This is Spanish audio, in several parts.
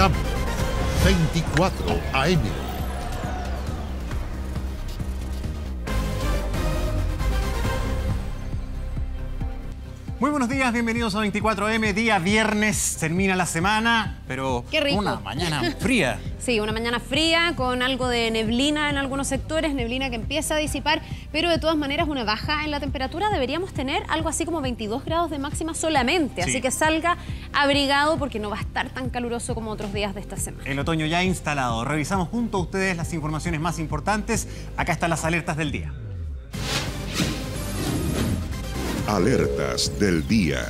CAM 24 AM. Muy buenos días, bienvenidos a 24M, día viernes, termina la semana, pero qué rico. Una mañana fría. Sí, una mañana fría con algo de neblina en algunos sectores, neblina que empieza a disipar, pero de todas maneras una baja en la temperatura, deberíamos tener algo así como 22 grados de máxima solamente, sí. Así que salga abrigado porque no va a estar tan caluroso como otros días de esta semana. El otoño ya instalado, revisamos junto a ustedes las informaciones más importantes, acá están las alertas del día. Alertas del día.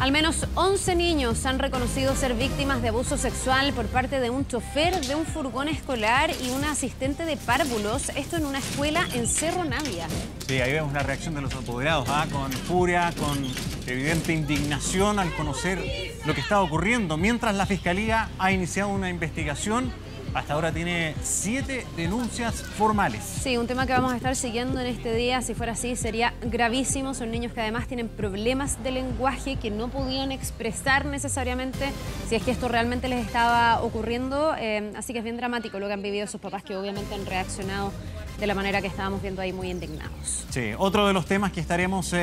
Al menos 11 niños han reconocido ser víctimas de abuso sexual por parte de un chofer de un furgón escolar y una asistente de párvulos, esto en una escuela en Cerro Navia. Sí, ahí vemos la reacción de los apoderados, con furia, con evidente indignación al conocer lo que está ocurriendo. Mientras la Fiscalía ha iniciado una investigación, hasta ahora tiene 7 denuncias formales. Sí, un tema que vamos a estar siguiendo en este día. Si fuera así, sería gravísimo. Son niños que además tienen problemas de lenguaje que no podían expresar necesariamente si es que esto realmente les estaba ocurriendo. Así que es bien dramático lo que han vivido sus papás, que obviamente han reaccionado de la manera que estábamos viendo ahí, muy indignados. Sí, otro de los temas que estaremos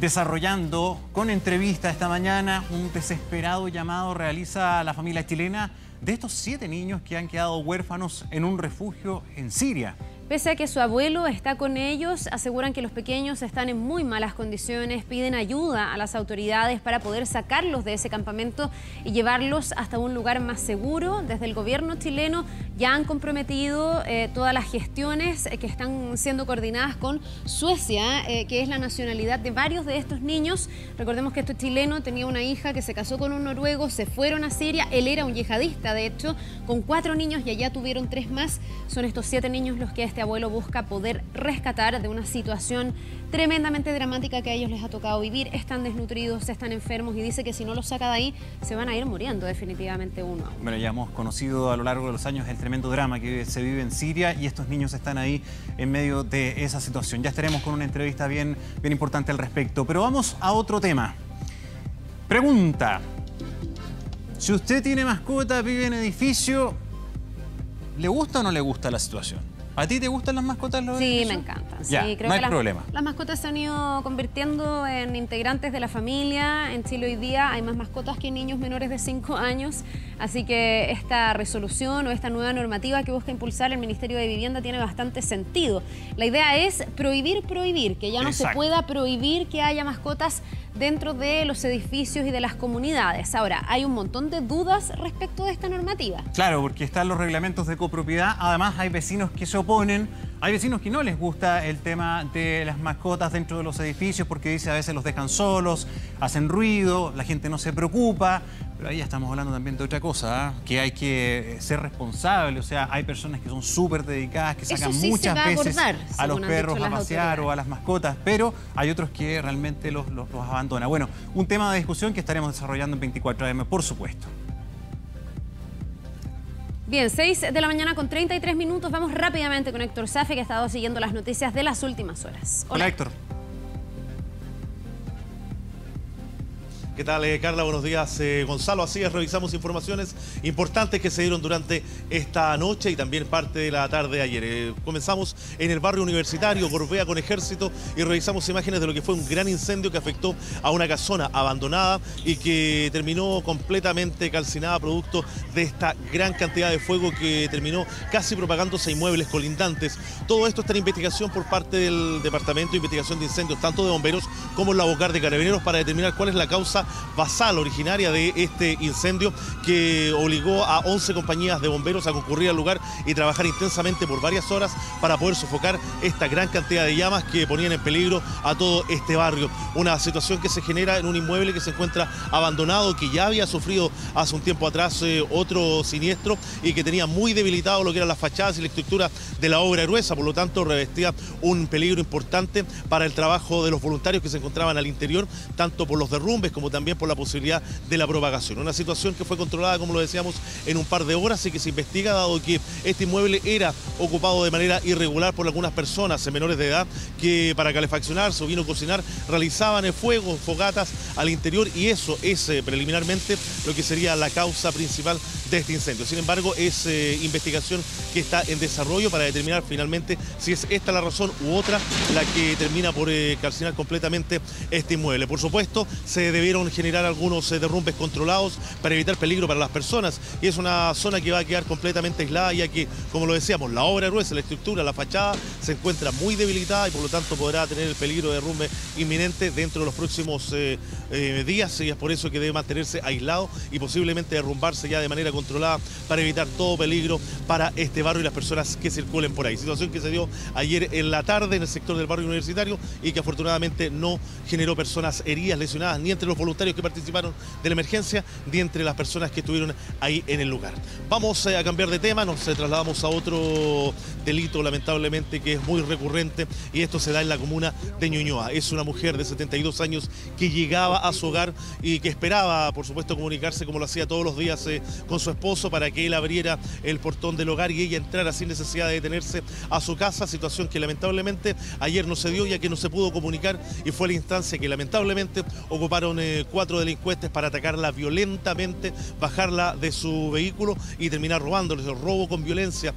desarrollando con entrevista esta mañana, un desesperado llamado realiza la familia chilena de estos 7 niños que han quedado huérfanos en un refugio en Siria. Pese a que su abuelo está con ellos, aseguran que los pequeños están en muy malas condiciones, piden ayuda a las autoridades para poder sacarlos de ese campamento y llevarlos hasta un lugar más seguro. Desde el gobierno chileno ya han comprometido todas las gestiones que están siendo coordinadas con Suecia, que es la nacionalidad de varios de estos niños. Recordemos que este chileno tenía una hija que se casó con un noruego, se fueron a Siria, él era un yihadista de hecho, con 4 niños y allá tuvieron 3 más. Son estos 7 niños los que este abuelo busca poder rescatar de una situación tremendamente dramática que a ellos les ha tocado vivir. Están desnutridos, están enfermos y dice que si no los saca de ahí se van a ir muriendo definitivamente uno a uno. Bueno, ya hemos conocido a lo largo de los años el tremendo drama que se vive en Siria y estos niños están ahí en medio de esa situación. Ya estaremos con una entrevista bien importante al respecto. Pero vamos a otro tema. Pregunta. Si usted tiene mascota, vive en edificio, ¿le gusta o no le gusta la situación? ¿A ti te gustan las mascotas? Sí, me encantan. Sí, yeah, creo no hay problema. Las mascotas se han ido convirtiendo en integrantes de la familia. En Chile hoy día hay más mascotas que niños menores de 5 años. Así que esta resolución o esta nueva normativa que busca impulsar el Ministerio de Vivienda tiene bastante sentido. La idea es prohibir, que ya no Exacto. se pueda prohibir que haya mascotas dentro de los edificios y de las comunidades. Ahora, hay un montón de dudas respecto de esta normativa. Claro, porque están los reglamentos de copropiedad, además hay vecinos que se oponen, hay vecinos que no les gusta el tema de las mascotas dentro de los edificios porque dice a veces los dejan solos, hacen ruido, la gente no se preocupa, pero ahí ya estamos hablando también de otra cosa, que hay que ser responsable, o sea, hay personas que son súper dedicadas, que sacan sí muchas veces a los perros a pasear o a las mascotas, pero hay otros que realmente los abandonan. Bueno, un tema de discusión que estaremos desarrollando en 24AM, por supuesto. Bien, 6:33 a.m. Vamos rápidamente con Héctor Safe, que ha estado siguiendo las noticias de las últimas horas. Hola, Héctor. ¿Qué tal, Carla? Buenos días, Gonzalo. Así es, revisamos informaciones importantes que se dieron durante esta noche y también parte de la tarde de ayer. Comenzamos en el barrio universitario, Gorbea con Ejército, y revisamos imágenes de lo que fue un gran incendio que afectó a una casona abandonada y que terminó completamente calcinada producto de esta gran cantidad de fuego que terminó casi propagándose a inmuebles colindantes. Todo esto está en investigación por parte del Departamento de Investigación de Incendios, tanto de bomberos como la vocal de Carabineros, para determinar cuál es la causa basal originaria de este incendio que obligó a 11 compañías de bomberos a concurrir al lugar y trabajar intensamente por varias horas para poder sofocar esta gran cantidad de llamas que ponían en peligro a todo este barrio. Una situación que se genera en un inmueble que se encuentra abandonado, que ya había sufrido hace un tiempo atrás otro siniestro y que tenía muy debilitado lo que eran las fachadas y la estructura de la obra gruesa, por lo tanto revestía un peligro importante para el trabajo de los voluntarios que se encontraban al interior, tanto por los derrumbes como también por la posibilidad de la propagación. Una situación que fue controlada, como lo decíamos, en un par de horas y que se investiga, dado que este inmueble era ocupado de manera irregular por algunas personas menores de edad que para calefaccionarse o bien o cocinar realizaban fuegos, fogatas al interior, y eso es preliminarmente lo que sería la causa principal de este incendio. Sin embargo, es investigación que está en desarrollo para determinar finalmente si es esta la razón u otra la que termina por calcinar completamente este inmueble. Por supuesto, se debieron generar algunos derrumbes controlados para evitar peligro para las personas, y es una zona que va a quedar completamente aislada, ya que, como lo decíamos, la obra gruesa, la estructura, la fachada se encuentra muy debilitada y por lo tanto podrá tener el peligro de derrumbe inminente dentro de los próximos días, y es por eso que debe mantenerse aislado y posiblemente derrumbarse ya de manera controlada para evitar todo peligro para este barrio y las personas que circulen por ahí. Situación que se dio ayer en la tarde en el sector del barrio universitario y que afortunadamente no generó personas heridas, lesionadas, ni entre los voluntarios que participaron de la emergencia, ni entre las personas que estuvieron ahí en el lugar. Vamos a cambiar de tema, nos trasladamos a otro delito lamentablemente que es muy recurrente, y esto se da en la comuna de Ñuñoa. Es una mujer de 72 años que llegaba a su hogar y que esperaba, por supuesto, comunicarse como lo hacía todos los días con su esposo para que él abriera el portón del hogar y ella entrara sin necesidad de detenerse a su casa, situación que lamentablemente ayer no se dio, ya que no se pudo comunicar y fue la instancia que lamentablemente ocuparon 4 delincuentes para atacarla violentamente, bajarla de su vehículo y terminar robándoles. El robo con violencia,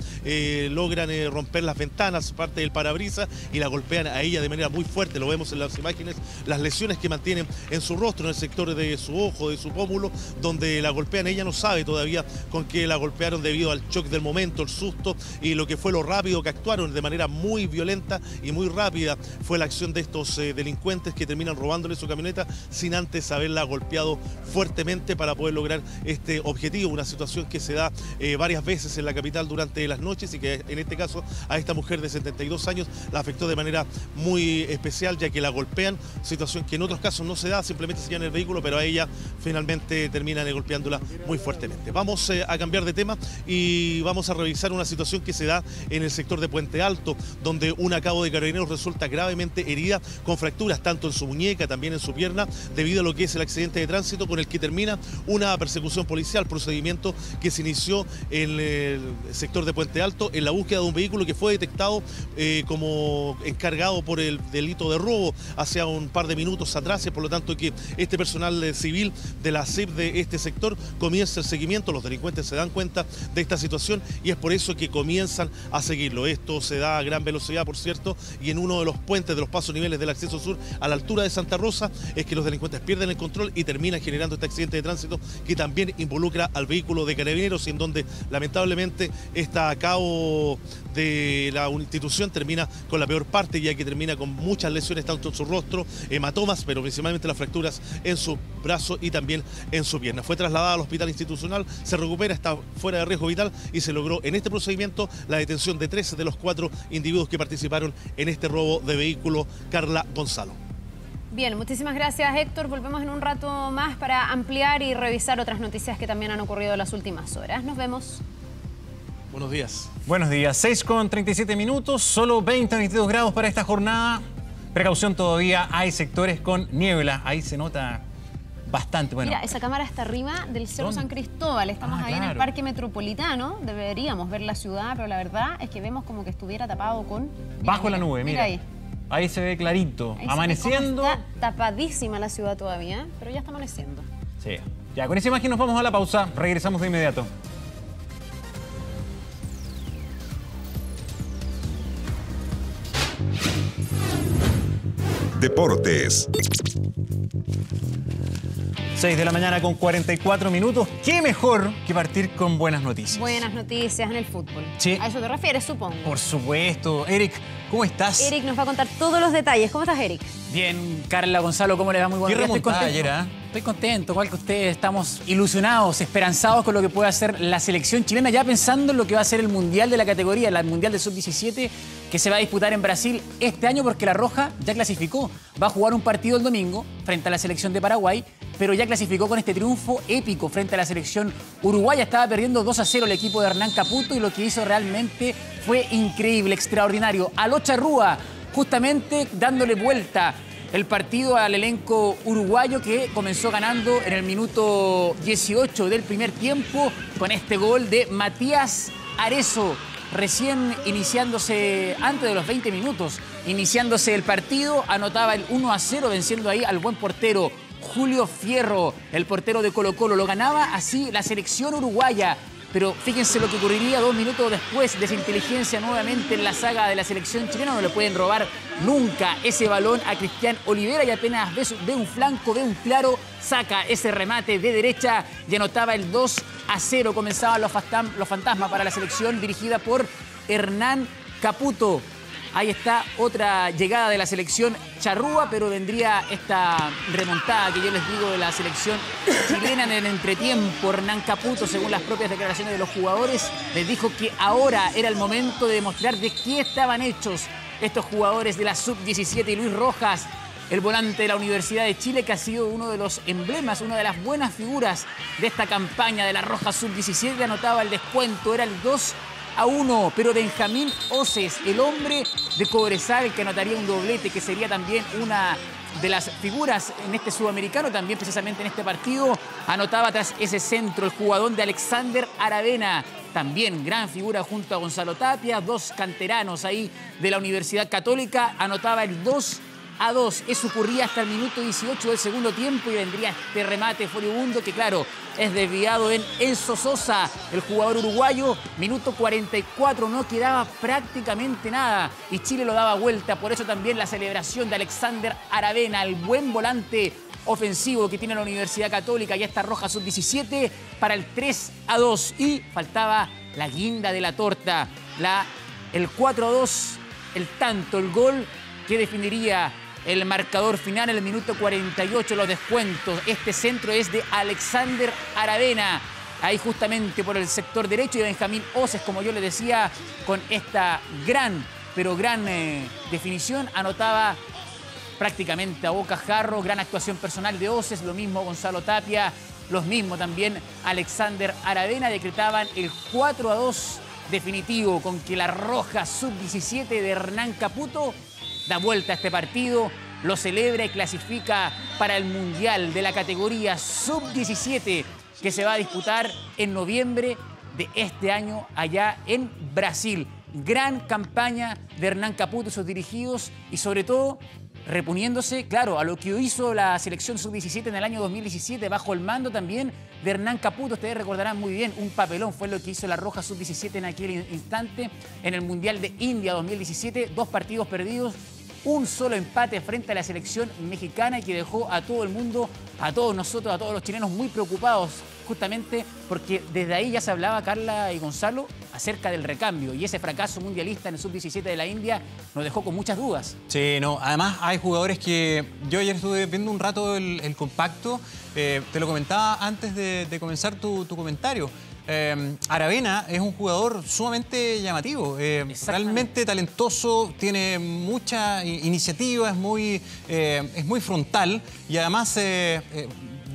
logran romper las ventanas, parte del parabrisas, y la golpean a ella de manera muy fuerte. Lo vemos en las imágenes, las lesiones que mantienen en su rostro, en el sector de su ojo, de su pómulo, donde la golpean. Ella no sabe todavía con qué la golpearon debido al shock del momento, el susto y lo que fue lo rápido que actuaron. De manera muy violenta y muy rápida fue la acción de estos delincuentes que terminan robándole su camioneta sin antes haberla golpeado fuertemente para poder lograr este objetivo. Una situación que se da varias veces en la capital durante las noches y que en este caso a esta mujer de 72 años la afectó de manera muy especial, ya que la golpean, situación que en otros casos no se da, simplemente se lleva en el vehículo, pero a ella finalmente terminan golpeándola muy fuertemente. Vamos a cambiar de tema y vamos a revisar una situación que se da en el sector de Puente Alto, donde una cabo de carabineros resulta gravemente herida con fracturas tanto en su muñeca, también en su pierna, debido a lo que es el accidente de tránsito con el que termina una persecución policial, procedimiento que se inició en el sector de Puente Alto en la búsqueda de un vehículo que fue detectado como encargado por el delito de robo hacia un par de minutos atrás, y por lo tanto que este personal civil de la CIP de este sector comienza el seguimiento. Los delincuentes se dan cuenta de esta situación y es por eso que comienzan a seguirlo. Esto se da a gran velocidad, por cierto, y en uno de los puentes de los pasos niveles del acceso sur a la altura de Santa Rosa es que los delincuentes pierden el control y terminan generando este accidente de tránsito que también involucra al vehículo de carabineros, en donde lamentablemente esta cabo de la institución termina con la peor parte, ya que termina con muchas lesiones tanto en su rostro, hematomas, pero principalmente las fracturas en su brazo y también en su pierna. Fue trasladada al hospital institucional, se recupera, está fuera de riesgo vital y se logró en este procedimiento la detención de 3 de los 4 individuos que participaron en este robo de vehículo. Carla, Gonzalo. Bien, muchísimas gracias, Héctor. Volvemos en un rato más para ampliar y revisar otras noticias que también han ocurrido en las últimas horas. Nos vemos. Buenos días. Buenos días. 6:37 minutos, solo 20 a 22 grados para esta jornada. Precaución, todavía hay sectores con niebla. Ahí se nota bastante. Bueno, mira, esa cámara está arriba del Cerro San Cristóbal. Estamos ahí, claro, en el Parque Metropolitano. Deberíamos ver la ciudad, pero la verdad es que vemos como que estuviera tapado con... Bajo la nube, mira. Mira ahí. Ahí se ve clarito. Ahí amaneciendo. Está tapadísima la ciudad todavía, pero ya está amaneciendo. Sí. Ya, con esa imagen nos vamos a la pausa. Regresamos de inmediato. Deportes. 6:44 minutos. ¿Qué mejor que partir con buenas noticias? Buenas noticias en el fútbol. Sí. A eso te refieres, supongo. Por supuesto. Eric, ¿cómo estás? Eric nos va a contar todos los detalles. ¿Cómo estás, Eric? Bien, Carla, Gonzalo, ¿cómo le va? Muy buenos días. Estoy contento. Ayer, estoy contento, igual que ustedes. Estamos ilusionados, esperanzados con lo que puede hacer la selección chilena, ya pensando en lo que va a ser el Mundial de la categoría, el Mundial de Sub-17, que se va a disputar en Brasil este año, porque La Roja ya clasificó. Va a jugar un partido el domingo frente a la selección de Paraguay, pero ya clasificó con este triunfo épico frente a la selección uruguaya. Estaba perdiendo 2-0 el equipo de Hernán Caputo y lo que hizo realmente fue increíble, extraordinario. A lo Charrúa, justamente dándole vuelta el partido al elenco uruguayo, que comenzó ganando en el minuto 18 del primer tiempo con este gol de Matías Arezzo, recién iniciándose, antes de los 20 minutos, iniciándose el partido, anotaba el 1-0, venciendo ahí al buen portero Julio Fierro, el portero de Colo-Colo. Lo ganaba así la selección uruguaya. Pero fíjense lo que ocurriría 2 minutos después. Desinteligencia nuevamente en la saga de la selección chilena. No le pueden robar nunca ese balón a Cristian Olivera. Y apenas de un flanco, de un claro, saca ese remate de derecha y anotaba el 2-0. Comenzaban los fantasmas para la selección dirigida por Hernán Caputo. Ahí está otra llegada de la selección charrúa, pero vendría esta remontada que yo les digo de la selección chilena en el entretiempo. Hernán Caputo, según las propias declaraciones de los jugadores, les dijo que ahora era el momento de demostrar de qué estaban hechos estos jugadores de la Sub-17. Y Luis Rojas, el volante de la Universidad de Chile, que ha sido uno de los emblemas, una de las buenas figuras de esta campaña de la Roja Sub-17, anotaba el descuento, era el 2-1, pero Benjamín Oses, el hombre de Cobresal, que anotaría un doblete, que sería también una de las figuras en este sudamericano, también precisamente en este partido, anotaba tras ese centro el jugador de Alexander Aravena, también gran figura junto a Gonzalo Tapia, dos canteranos ahí de la Universidad Católica, anotaba el 2-2. Eso ocurría hasta el minuto 18 del segundo tiempo y vendría este remate furibundo que, claro, es desviado en Enzo Sosa, el jugador uruguayo. Minuto 44, no quedaba prácticamente nada y Chile lo daba vuelta. Por eso también la celebración de Alexander Aravena, el buen volante ofensivo que tiene la Universidad Católica y esta Roja Sub-17, para el 3-2. Y faltaba la guinda de la torta, el 4-2, el tanto, el gol que definiría el marcador final. En el minuto 48, los descuentos. Este centro es de Alexander Aravena, ahí justamente por el sector derecho, y Benjamín Oses, como yo les decía, con esta gran definición, anotaba prácticamente a bocajarro. Gran actuación personal de Oses, lo mismo Gonzalo Tapia, los mismos también Alexander Aravena, decretaban el 4-2 definitivo, con que la Roja Sub-17 de Hernán Caputo da vuelta a este partido, lo celebra y clasifica para el Mundial de la categoría Sub-17, que se va a disputar en noviembre de este año allá en Brasil. Gran campaña de Hernán Caputo y sus dirigidos, y sobre todo reponiéndose, claro, a lo que hizo la selección Sub-17 en el año 2017 bajo el mando también de Hernán Caputo. Ustedes recordarán muy bien, un papelón fue lo que hizo la Roja Sub-17 en aquel instante en el Mundial de India 2017, 2 partidos perdidos, un solo empate frente a la selección mexicana, y que dejó a todo el mundo, a todos nosotros, a todos los chilenos muy preocupados, justamente porque desde ahí ya se hablaba, Carla y Gonzalo, acerca del recambio, y ese fracaso mundialista en el Sub-17 de la India nos dejó con muchas dudas. Sí, no, además hay jugadores que... Yo ayer estuve viendo un rato el compacto, te lo comentaba antes de comenzar tu comentario. Aravena es un jugador sumamente llamativo, realmente talentoso, tiene mucha iniciativa, es muy frontal y además de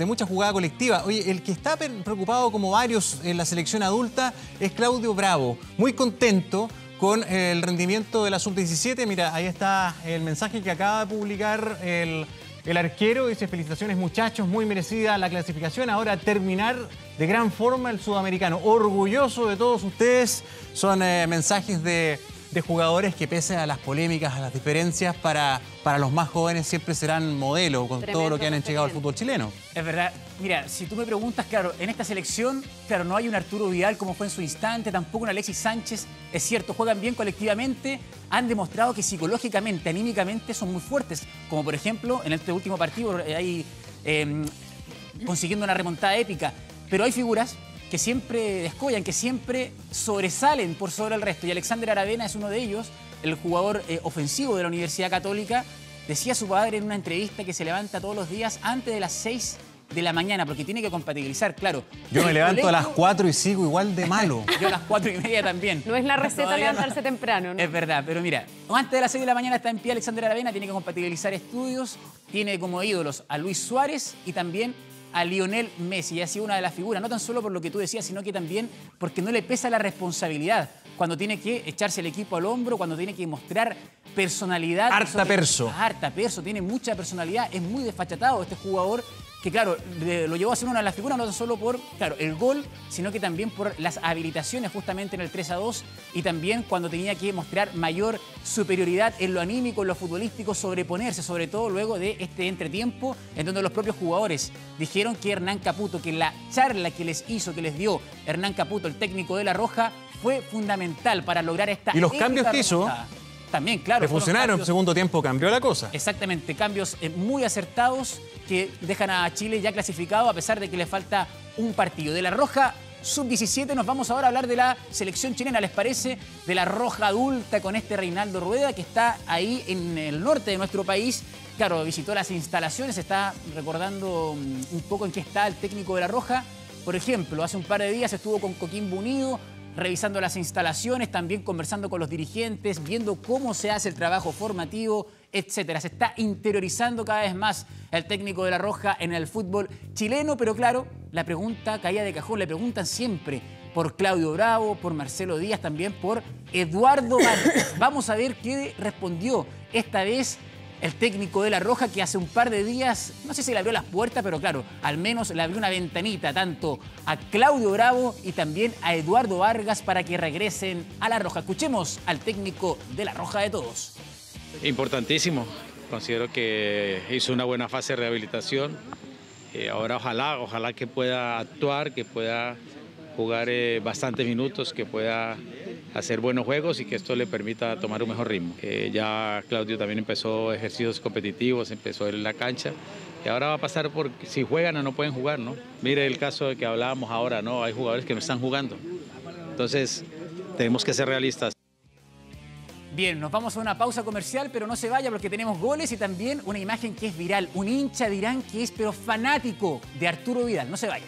mucha jugada colectiva. Oye, el que está preocupado, como varios en la selección adulta, es Claudio Bravo, muy contento con el rendimiento de la Sub-17. Mira, ahí está el mensaje que acaba de publicar el arquero. Dice: felicitaciones muchachos, muy merecida la clasificación, ahora terminar de gran forma el sudamericano, orgulloso de todos ustedes. Son mensajes de jugadores que, pese a las polémicas, a las diferencias, para los más jóvenes siempre serán modelo con tremendo todo lo que han entregado al fútbol chileno. Es verdad. Mira, si tú me preguntas, claro, en esta selección, claro, no hay un Arturo Vidal como fue en su instante, tampoco un Alexis Sánchez. Es cierto, juegan bien colectivamente, han demostrado que psicológicamente, anímicamente son muy fuertes, como por ejemplo en este último partido, ahí consiguiendo una remontada épica. Pero hay figuras que siempre descollan, que siempre sobresalen por sobre el resto. Y Alexander Aravena es uno de ellos, el jugador ofensivo de la Universidad Católica. Decía su padre en una entrevista que se levanta todos los días antes de las 6 de la mañana, porque tiene que compatibilizar, claro. Yo me levanto a las 4 y sigo igual de malo. Yo a las 4:30 también. No es la receta levantarse temprano, ¿no? Es verdad, pero mira, antes de las 6 de la mañana está en pie Alexander Aravena, tiene que compatibilizar estudios, tiene como ídolos a Luis Suárez y también a Lionel Messi. Y ha sido una de las figuras, no tan solo por lo que tú decías, sino que también porque no le pesa la responsabilidad cuando tiene que echarse el equipo al hombro, cuando tiene que mostrar personalidad. Harta perso. Harta perso, tiene mucha personalidad, es muy desfachatado este jugador, que claro, lo llevó a ser una de las figuras, no solo por claro, el gol, sino que también por las habilitaciones justamente en el 3-2 y también cuando tenía que mostrar mayor superioridad en lo anímico, en lo futbolístico, sobreponerse, sobre todo luego de este entretiempo, en donde los propios jugadores dijeron que Hernán Caputo, que la charla que les hizo, que les dio Hernán Caputo, el técnico de La Roja, fue fundamental para lograr esta... Y los cambios que hizo... También, claro. Que funcionaron, en segundo tiempo cambió la cosa. Exactamente, cambios muy acertados que dejan a Chile ya clasificado a pesar de que le falta un partido. De La Roja Sub-17 nos vamos ahora a hablar de la selección chilena, ¿les parece? De La Roja adulta con este Reinaldo Rueda que está ahí en el norte de nuestro país. Claro, visitó las instalaciones, está recordando un poco en qué está el técnico de La Roja. Por ejemplo, hace un par de días estuvo con Coquimbo Unido, revisando las instalaciones, también conversando con los dirigentes, viendo cómo se hace el trabajo formativo, etcétera. Se está interiorizando cada vez más el técnico de La Roja en el fútbol chileno, pero claro, la pregunta caía de cajón, le preguntan siempre por Claudio Bravo, por Marcelo Díaz, también por Eduardo Vargas. Vamos a ver qué respondió esta vez el técnico de La Roja, que hace un par de días, no sé si le abrió las puertas, pero claro, al menos le abrió una ventanita tanto a Claudio Bravo y también a Eduardo Vargas para que regresen a La Roja. Escuchemos al técnico de La Roja de todos. Importantísimo. Considero que hizo una buena fase de rehabilitación. Ahora ojalá que pueda actuar, que pueda jugar bastantes minutos, que pueda hacer buenos juegos y que esto le permita tomar un mejor ritmo. Ya Claudio también empezó ejercicios competitivos, empezó en la cancha y ahora va a pasar por si juegan o no pueden jugar, ¿no? Mire el caso de que hablábamos ahora, ¿no? Hay jugadores que no están jugando. Entonces, tenemos que ser realistas. Bien, nos vamos a una pausa comercial, pero no se vaya porque tenemos goles y también una imagen que es viral. Un hincha de Irán que es pero fanático de Arturo Vidal. No se vaya.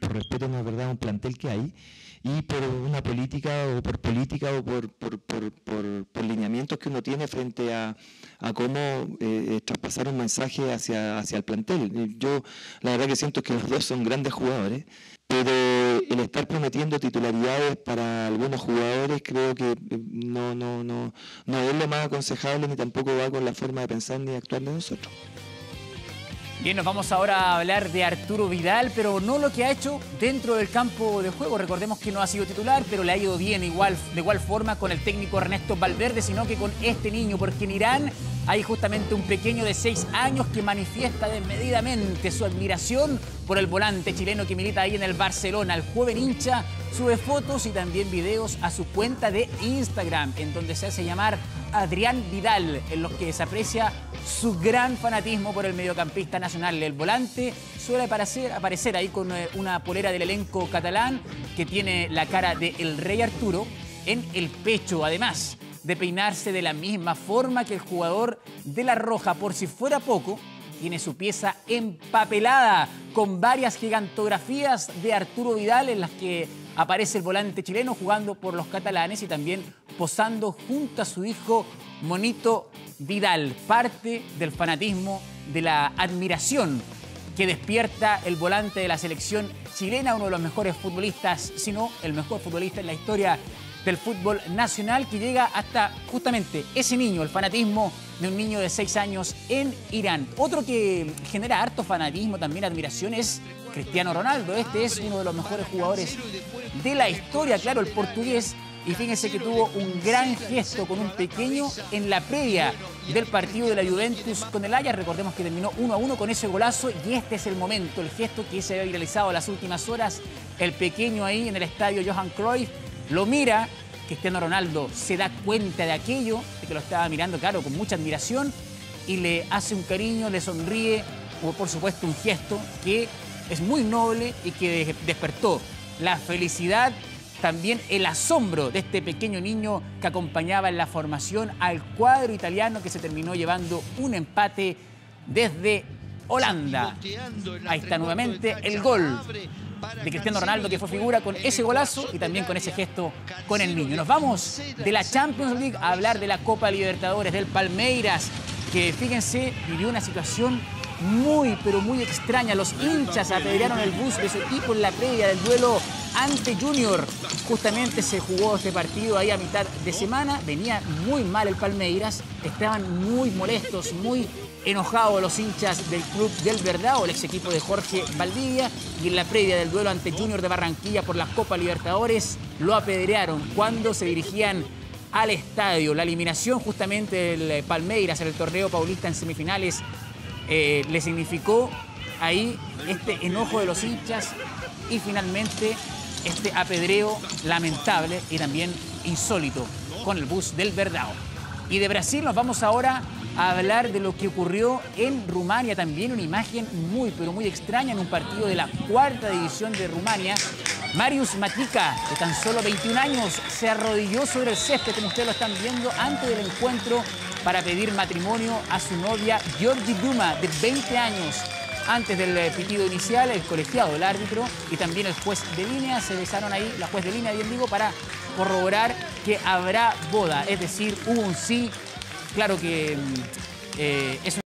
Respeto en la verdad un plantel que hay y por una política o por lineamientos que uno tiene frente a cómo traspasar un mensaje hacia el plantel. Yo la verdad que siento que los dos son grandes jugadores, pero el estar prometiendo titularidades para algunos jugadores creo que no es lo más aconsejable ni tampoco va con la forma de pensar ni de actuar de nosotros. Bien, nos vamos ahora a hablar de Arturo Vidal, pero no lo que ha hecho dentro del campo de juego. Recordemos que no ha sido titular, pero le ha ido bien igual, de igual forma con el técnico Ernesto Valverde, sino que con este niño, porque en Irán hay justamente un pequeño de 6 años que manifiesta desmedidamente su admiración por el volante chileno que milita ahí en el Barcelona. El joven hincha sube fotos y también videos a su cuenta de Instagram, en donde se hace llamar Adrián Vidal, en los que se aprecia su gran fanatismo por el mediocampista nacional. El volante suele aparecer ahí con una polera del elenco catalán que tiene la cara de el Rey Arturo en el pecho, además de peinarse de la misma forma que el jugador de La Roja. Por si fuera poco, tiene su pieza empapelada con varias gigantografías de Arturo Vidal en las que aparece el volante chileno jugando por los catalanes y también posando junto a su hijo Monito Vidal, parte del fanatismo, de la admiración que despierta el volante de la selección chilena, uno de los mejores futbolistas, si no el mejor futbolista en la historia del fútbol nacional, que llega hasta justamente ese niño, el fanatismo de un niño de 6 años en Irán. Otro que genera harto fanatismo, también admiración, es Cristiano Ronaldo. Este es uno de los mejores jugadores de la historia, claro, el portugués. Y fíjense que tuvo un gran gesto con un pequeño en la previa del partido de la Juventus con el Ajax. Recordemos que terminó 1-1 con ese golazo, y este es el momento, el gesto que se había viralizado las últimas horas. El pequeño ahí en el estadio Johan Cruyff lo mira. Cristiano Ronaldo se da cuenta de aquello, de que lo estaba mirando, claro, con mucha admiración, y le hace un cariño, le sonríe, o por supuesto un gesto que es muy noble y que despertó la felicidad, también el asombro de este pequeño niño que acompañaba en la formación al cuadro italiano, que se terminó llevando un empate desde Holanda. Ahí está nuevamente el gol de Cristiano Ronaldo, que fue figura con ese golazo y también con ese gesto con el niño. Nos vamos de la Champions League a hablar de la Copa Libertadores, del Palmeiras, que fíjense, vivió una situación muy, pero muy extraña. Los hinchas apedrearon el bus de su equipo en la previa del duelo ante Junior. Justamente se jugó este partido ahí a mitad de semana. Venía muy mal el Palmeiras, estaban muy molestos, muy enojados los hinchas del club del Verdao, el ex equipo de Jorge Valdivia, y en la previa del duelo ante Junior de Barranquilla por la Copa Libertadores lo apedrearon cuando se dirigían al estadio. La eliminación justamente del Palmeiras en el torneo paulista en semifinales le significó ahí este enojo de los hinchas y finalmente este apedreo lamentable y también insólito con el bus del Verdão. Y de Brasil nos vamos ahora a hablar de lo que ocurrió en Rumania, también una imagen muy, pero muy extraña en un partido de la cuarta división de Rumania. Marius Matica, de tan solo 21 años, se arrodilló sobre el césped, como ustedes lo están viendo, antes del encuentro para pedir matrimonio a su novia Georgi Duma, de 20 años. Antes del pitido inicial, el colegiado, el árbitro y también el juez de línea se besaron ahí, la juez de línea, bien digo, para corroborar que habrá boda. Es decir, hubo un sí, claro que es un...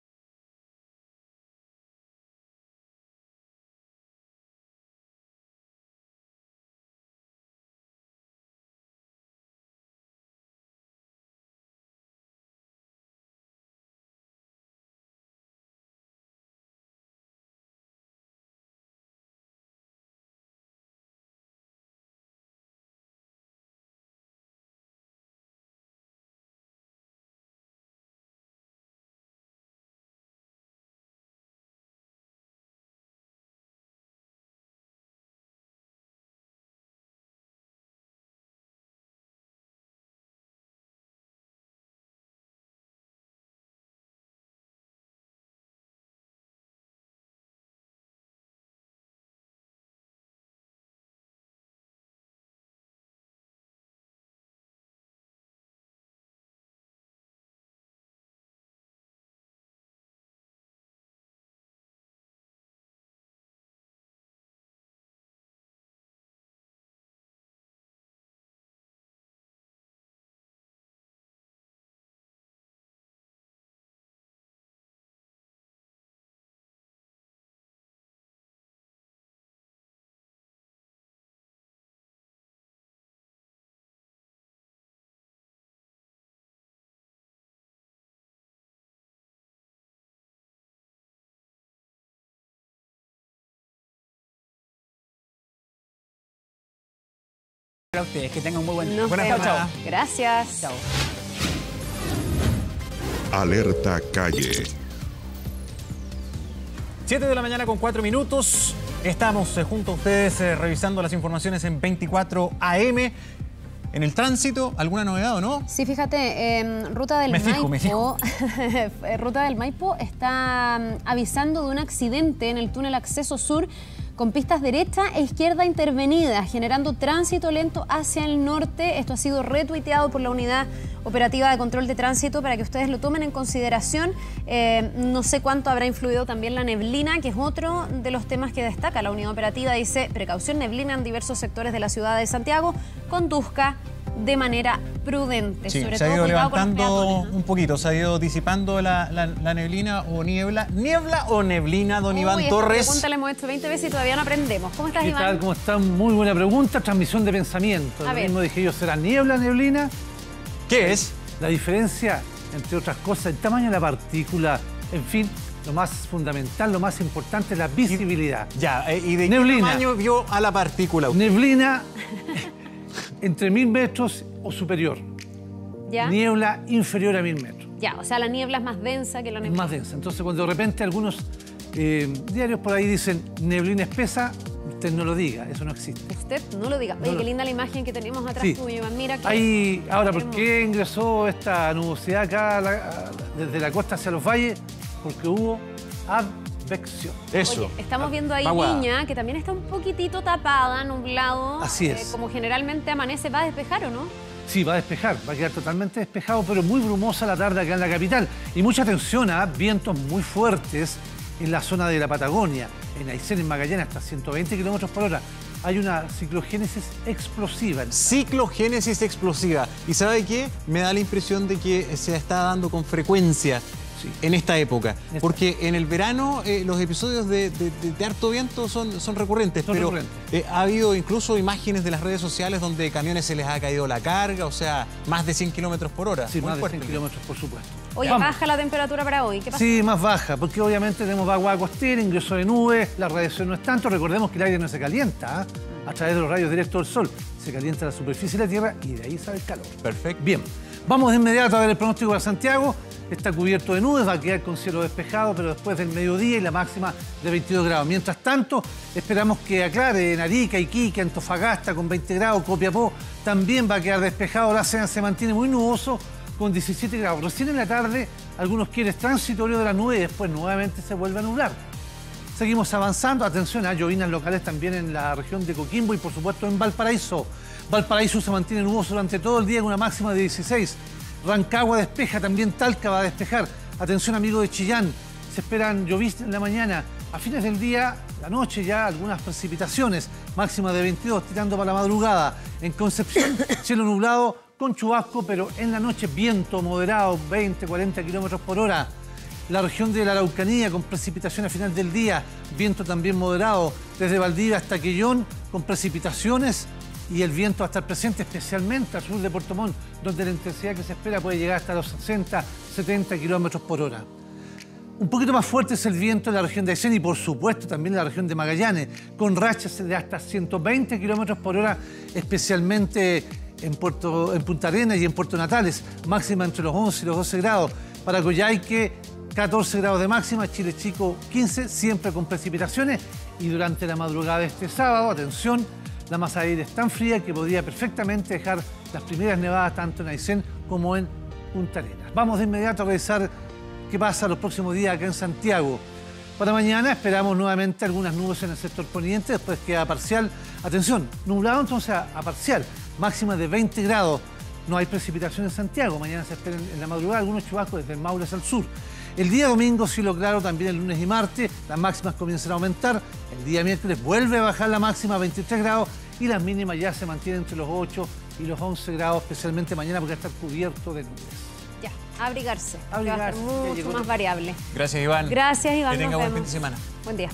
Para ustedes, que tengan muy buen día. Chao. Gracias. Chao. Alerta Calle. 7 de la mañana con 4 minutos. Estamos junto a ustedes revisando las informaciones en 24 AM. En el tránsito, ¿alguna novedad o no? Sí, fíjate, Ruta del Maipo está avisando de un accidente en el túnel Acceso Sur, con pistas derecha e izquierda intervenidas, generando tránsito lento hacia el norte. Esto ha sido retuiteado por la Unidad Operativa de Control de Tránsito para que ustedes lo tomen en consideración. No sé cuánto habrá influido también la neblina, que es otro de los temas que destaca la Unidad Operativa. Dice, precaución neblina en diversos sectores de la ciudad de Santiago, conduzca de manera prudente. Sí, sobre se todo ha ido levantando un poquito, se ha ido disipando la neblina o niebla. ¿Niebla o neblina, don Iván Torres? Esta pregunta la hemos hecho 20 veces y todavía no aprendemos. ¿Cómo estás, Iván? ¿Qué tal? ¿Cómo están? Muy buena pregunta, transmisión de pensamiento. Lo mismo dije yo, ¿será niebla, neblina? ¿Qué es? La diferencia, entre otras cosas, el tamaño de la partícula, en fin, lo más fundamental, lo más importante es la visibilidad. Ya, ¿y de neblina, qué tamaño vio a la partícula? Neblina... entre 1000 metros o superior. ¿Ya? Niebla inferior a 1000 metros. Ya, o sea, la niebla es más densa que la neblina. Más densa. Entonces, cuando de repente algunos diarios por ahí dicen neblina espesa, usted no lo diga, eso no existe. Usted no lo diga. Oye, qué linda la imagen que tenemos atrás tuyo, mira que... Ahí, ahora, ¿por qué ingresó esta nubosidad acá desde la costa hacia los valles? Porque hubo advección. Eso. Oye, estamos viendo ahí Viña, que también está un poquitito tapada, nublado. Así es. Como generalmente amanece, ¿va a despejar o no? Sí, va a despejar, va a quedar totalmente despejado, pero muy brumosa la tarde acá en la capital. Y mucha atención a vientos muy fuertes en la zona de la Patagonia, en Aysén, en Magallanes, hasta 120 kilómetros por hora. Hay una ciclogénesis explosiva. Ciclogénesis explosiva. ¿Y sabe qué? Me da la impresión de que se está dando con frecuencia. Sí. En esta época, porque en el verano los episodios de harto viento son recurrentes, ha habido incluso imágenes de las redes sociales donde camiones se les ha caído la carga, o sea, más de 100 kilómetros por hora. Sí, muy más fuerte. De 100 kilómetros, por supuesto. Oye, baja la temperatura para hoy, ¿qué pasa? Sí, más baja, porque obviamente tenemos vaguada costera, ingreso de nubes, la radiación no es tanto, recordemos que el aire no se calienta, a través de los rayos directos del sol, se calienta la superficie de la Tierra y de ahí sale el calor. Perfecto. Bien, vamos de inmediato a ver el pronóstico para Santiago. Está cubierto de nubes, va a quedar con cielo despejado, pero después del mediodía y la máxima de 22 grados. Mientras tanto, esperamos que aclare en Arica, Iquique, Antofagasta con 20 grados, Copiapó también va a quedar despejado. La cena se mantiene muy nuboso con 17 grados. Recién en la tarde, algunos quieren transitorio de la nube y después nuevamente se vuelve a nublar. Seguimos avanzando. Atención a llovinas locales también en la región de Coquimbo y, por supuesto, en Valparaíso. Valparaíso se mantiene nuboso durante todo el día con una máxima de 16. Rancagua despeja, también Talca va a despejar. Atención, amigos de Chillán, se esperan lloviznas en la mañana. A fines del día, la noche ya, algunas precipitaciones. Máxima de 22, tirando para la madrugada. En Concepción, cielo nublado con chubasco, pero en la noche viento moderado, 20, 40 kilómetros por hora. La región de la Araucanía con precipitación a final del día. Viento también moderado, desde Valdivia hasta Quellón, con precipitaciones. Y el viento va a estar presente especialmente al sur de Puerto Montt, donde la intensidad que se espera puede llegar hasta los 60, 70 kilómetros por hora. Un poquito más fuerte es el viento en la región de Aysén y, por supuesto, también en la región de Magallanes, con rachas de hasta 120 kilómetros por hora, especialmente en Punta Arenas y en Puerto Natales, máxima entre los 11 y los 12 grados. Para Coyhaique, 14 grados de máxima, Chile Chico, 15, siempre con precipitaciones. Y durante la madrugada de este sábado, atención, la masa de aire es tan fría que podría perfectamente dejar las primeras nevadas tanto en Aysén como en Punta Arenas. Vamos de inmediato a revisar qué pasa los próximos días acá en Santiago. Para mañana esperamos nuevamente algunas nubes en el sector poniente, después queda parcial. Atención, nublado entonces a parcial, máxima de 20 grados. No hay precipitación en Santiago, mañana se esperan en la madrugada algunos chubascos desde el Maule al sur. El día domingo, cielo claro, también el lunes y martes, las máximas comienzan a aumentar. El día miércoles vuelve a bajar la máxima a 23 grados y las mínimas ya se mantienen entre los 8 y los 11 grados, especialmente mañana porque va a estar cubierto de nubes. Ya, abrigarse, va a estar mucho más variable. Gracias, Iván. Gracias, Iván. Que tenga buen fin de semana. Buen día.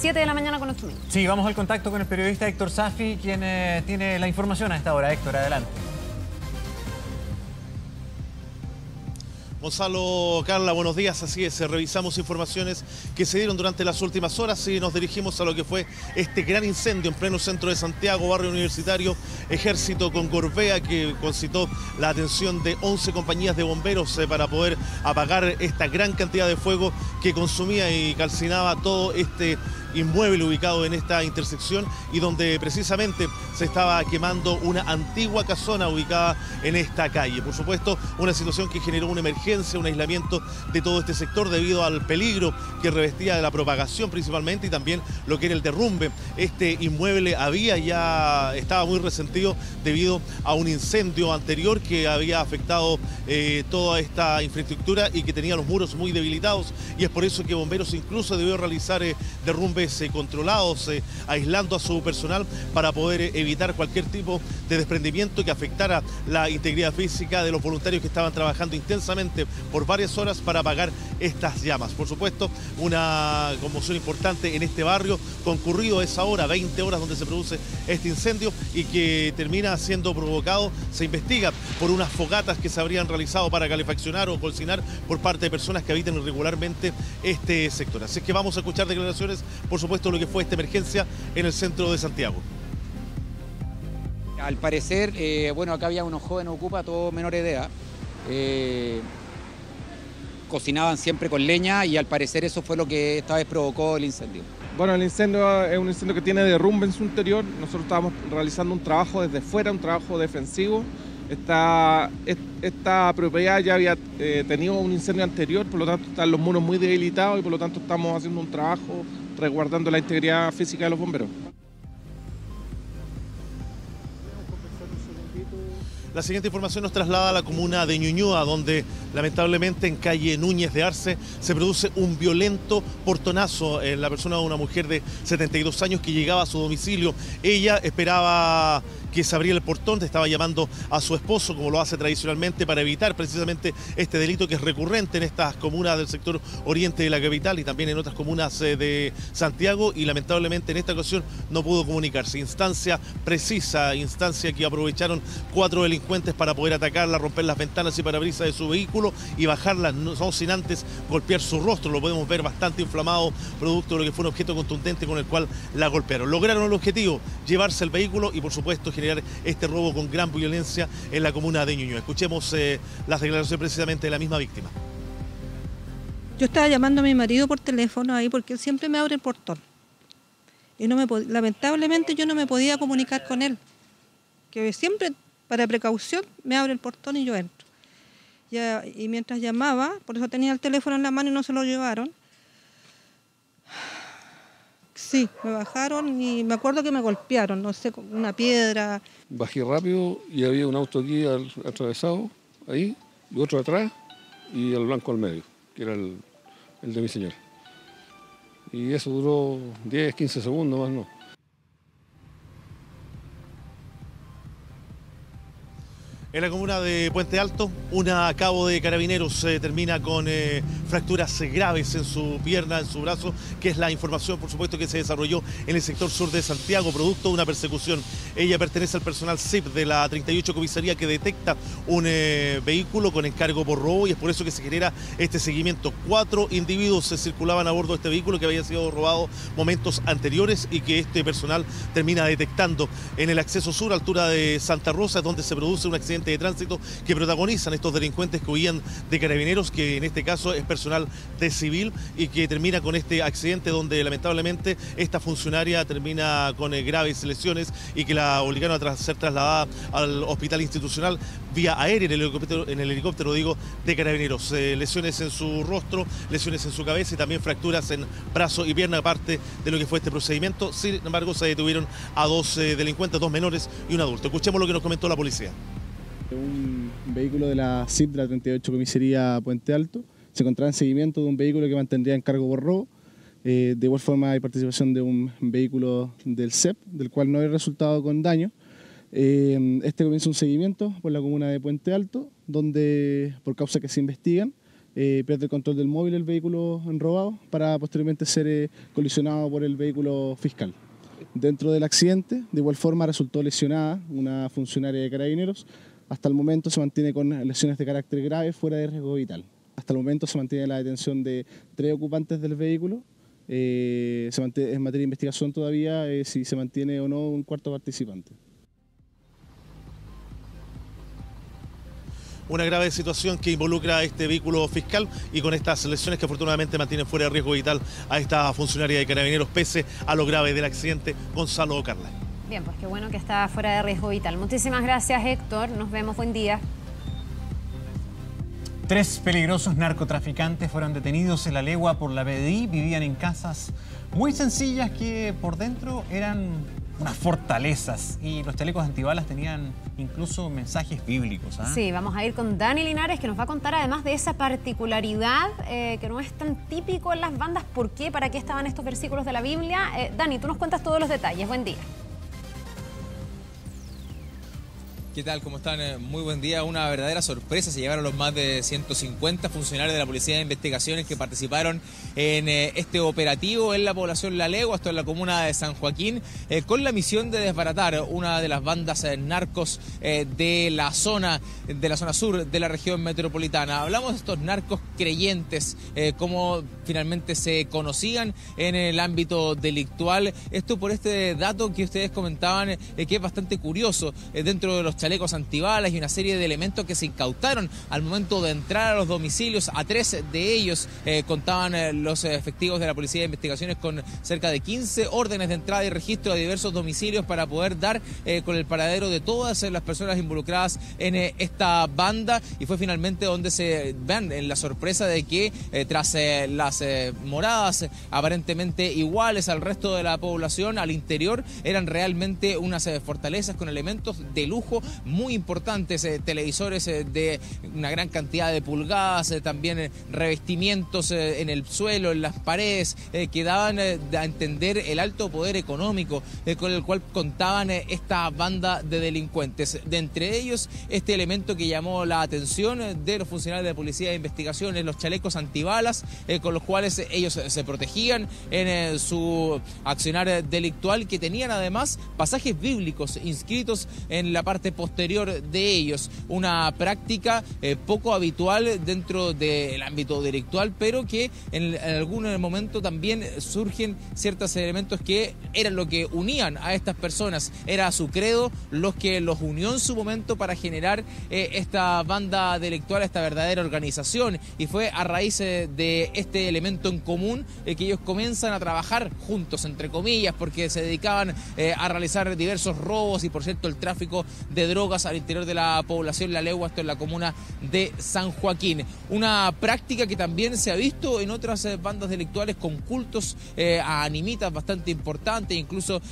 7 de la mañana con 8 minutos. Sí, vamos al contacto con el periodista Héctor Safe, quien tiene la información a esta hora. Héctor, adelante. Gonzalo, Carla, buenos días. Así es, revisamos informaciones que se dieron durante las últimas horas y nos dirigimos a lo que fue este gran incendio en pleno centro de Santiago, barrio universitario, Ejército con Gorbea, que concitó la atención de 11 compañías de bomberos para poder apagar esta gran cantidad de fuego que consumía y calcinaba todo este inmueble ubicado en esta intersección y donde precisamente se estaba quemando una antigua casona ubicada en esta calle. Por supuesto, una situación que generó una emergencia, un aislamiento de todo este sector debido al peligro que revestía de la propagación principalmente y también lo que era el derrumbe. Este inmueble estaba muy resentido debido a un incendio anterior que había afectado toda esta infraestructura y que tenía los muros muy debilitados, y es por eso que bomberos incluso debió realizar derrumbes sectores controlados, aislando a su personal para poder evitar cualquier tipo de desprendimiento que afectara la integridad física de los voluntarios que estaban trabajando intensamente por varias horas para apagar estas llamas. Por supuesto, una conmoción importante en este barrio, concurrido a esa hora, 20 horas donde se produce este incendio y que termina siendo provocado, se investiga por unas fogatas que se habrían realizado para calefaccionar o cocinar por parte de personas que habitan irregularmente este sector. Así es que vamos a escuchar declaraciones, por supuesto, de lo que fue esta emergencia en el centro de Santiago. Al parecer, bueno, acá había unos jóvenes ocupa, todos menores de edad. Cocinaban siempre con leña y al parecer eso fue lo que esta vez provocó el incendio. Bueno, el incendio es un incendio que tiene derrumbe en su interior. Nosotros estábamos realizando un trabajo desde fuera, un trabajo defensivo. Esta propiedad ya había tenido un incendio anterior, por lo tanto están los muros muy debilitados y por lo tanto estamos haciendo un trabajo resguardando la integridad física de los bomberos. La siguiente información nos traslada a la comuna de Ñuñoa, donde lamentablemente en calle Núñez de Arce se produce un violento portonazo en la persona de una mujer de 72 años que llegaba a su domicilio. Ella esperaba que se abría el portón, estaba llamando a su esposo, como lo hace tradicionalmente, para evitar precisamente este delito que es recurrente en estas comunas del sector oriente de la capital y también en otras comunas de Santiago, y lamentablemente en esta ocasión no pudo comunicarse. Instancia precisa, instancia que aprovecharon 4 delincuentes para poder atacarla, romper las ventanas y parabrisas de su vehículo y bajarla, no sin antes golpear su rostro. Lo podemos ver bastante inflamado, producto de lo que fue un objeto contundente con el cual la golpearon. Lograron el objetivo, llevarse el vehículo y por supuesto generar este robo con gran violencia en la comuna de Ñuñoa. Escuchemos las declaraciones precisamente de la misma víctima. Yo estaba llamando a mi marido por teléfono ahí porque él siempre me abre el portón. Y no me lamentablemente yo no me podía comunicar con él. Que siempre, para precaución, me abre el portón y yo entro. Y mientras llamaba, por eso tenía el teléfono en la mano y no se lo llevaron. Sí, me bajaron y me acuerdo que me golpearon, no sé, con una piedra. Bajé rápido y había un auto aquí atravesado, ahí, y otro atrás, y el blanco al medio, que era el de mi señora. Y eso duró 10, 15 segundos, más no. En la comuna de Puente Alto, una cabo de carabineros termina con fracturas graves en su pierna, en su brazo, que es la información, por supuesto, que se desarrolló en el sector sur de Santiago, producto de una persecución. Ella pertenece al personal CIP de la 38 comisaría que detecta un vehículo con encargo por robo y es por eso que se genera este seguimiento. 4 individuos se circulaban a bordo de este vehículo que había sido robado momentos anteriores y que este personal termina detectando en el acceso sur, altura de Santa Rosa, donde se produce un accidente de tránsito que protagonizan estos delincuentes que huían de carabineros, que en este caso es personal de civil, y que termina con este accidente donde lamentablemente esta funcionaria termina con graves lesiones y que la obligaron a ser trasladada al hospital institucional vía aérea en el helicóptero digo, de carabineros. Lesiones en su rostro, lesiones en su cabeza y también fracturas en brazo y pierna, aparte de lo que fue este procedimiento. Sin embargo, se detuvieron a 2 delincuentes, 2 menores y un adulto. Escuchemos lo que nos comentó la policía. Un vehículo de la CIP de la 38 Comisaría Puente Alto se encontraba en seguimiento de un vehículo que mantendría en cargo por robo. De igual forma hay participación de un vehículo del CEP, del cual no hay resultado con daño. Este comienza un seguimiento por la comuna de Puente Alto, donde por causa que se investigan, pierde el control del móvil el vehículo robado para posteriormente ser colisionado por el vehículo fiscal. Dentro del accidente, de igual forma resultó lesionada una funcionaria de Carabineros. Hasta el momento se mantiene con lesiones de carácter grave fuera de riesgo vital. Hasta el momento se mantiene la detención de 3 ocupantes del vehículo. Se mantiene, en materia de investigación todavía si se mantiene o no un cuarto participante. Una grave situación que involucra a este vehículo fiscal y con estas lesiones que afortunadamente mantienen fuera de riesgo vital a esta funcionaria de Carabineros pese a lo grave del accidente. Gonzalo Carla. Bien, pues qué bueno que está fuera de riesgo vital. Muchísimas gracias, Héctor. Nos vemos. Buen día. 3 peligrosos narcotraficantes fueron detenidos en La Legua por la PDI. Vivían en casas muy sencillas que por dentro eran unas fortalezas, y los chalecos antibalas tenían incluso mensajes bíblicos. Sí, vamos a ir con Dani Linares, que nos va a contar además de esa particularidad que no es tan típico en las bandas, por qué, para qué estaban estos versículos de la Biblia. Dani, tú nos cuentas todos los detalles. Buen día. ¿Qué tal? ¿Cómo están? Muy buen día. Una verdadera sorpresa. Se llevaron los más de 150 funcionarios de la Policía de Investigaciones que participaron en este operativo en la población La Legua, esto en la comuna de San Joaquín, con la misión de desbaratar una de las bandas narcos de la zona sur de la región metropolitana. Hablamos de estos narcos creyentes, cómo finalmente se conocían en el ámbito delictual. Esto por este dato que ustedes comentaban, que es bastante curioso, dentro de los chalecos antibalas y una serie de elementos que se incautaron al momento de entrar a los domicilios. A 3 de ellos contaban los efectivos de la Policía de Investigaciones con cerca de 15 órdenes de entrada y registro a diversos domicilios para poder dar con el paradero de todas las personas involucradas en esta banda, y fue finalmente donde se ven en la sorpresa de que tras las moradas aparentemente iguales al resto de la población, al interior eran realmente unas fortalezas con elementos de lujo muy importantes, televisores de una gran cantidad de pulgadas, también revestimientos en el suelo, en las paredes, que daban a entender el alto poder económico con el cual contaban esta banda de delincuentes. De entre ellos, este elemento que llamó la atención de los funcionarios de la Policía de Investigaciones, los chalecos antibalas, con los cuales ellos se protegían en su accionar delictual, que tenían además pasajes bíblicos inscritos en la parte posterior de ellos. Una práctica poco habitual dentro del ámbito delictual, pero que en algún momento también surgen ciertos elementos que eran lo que unían a estas personas. Era su credo los que los unió en su momento para generar esta banda delictual, esta verdadera organización, y fue a raíz de este elemento en común que ellos comienzan a trabajar juntos, entre comillas, porque se dedicaban a realizar diversos robos y, por cierto, el tráfico de drogas al interior de la población La Legua, esto en la comuna de San Joaquín. Una práctica que también se ha visto en otras bandas delictuales con cultos a animitas bastante importantes, incluso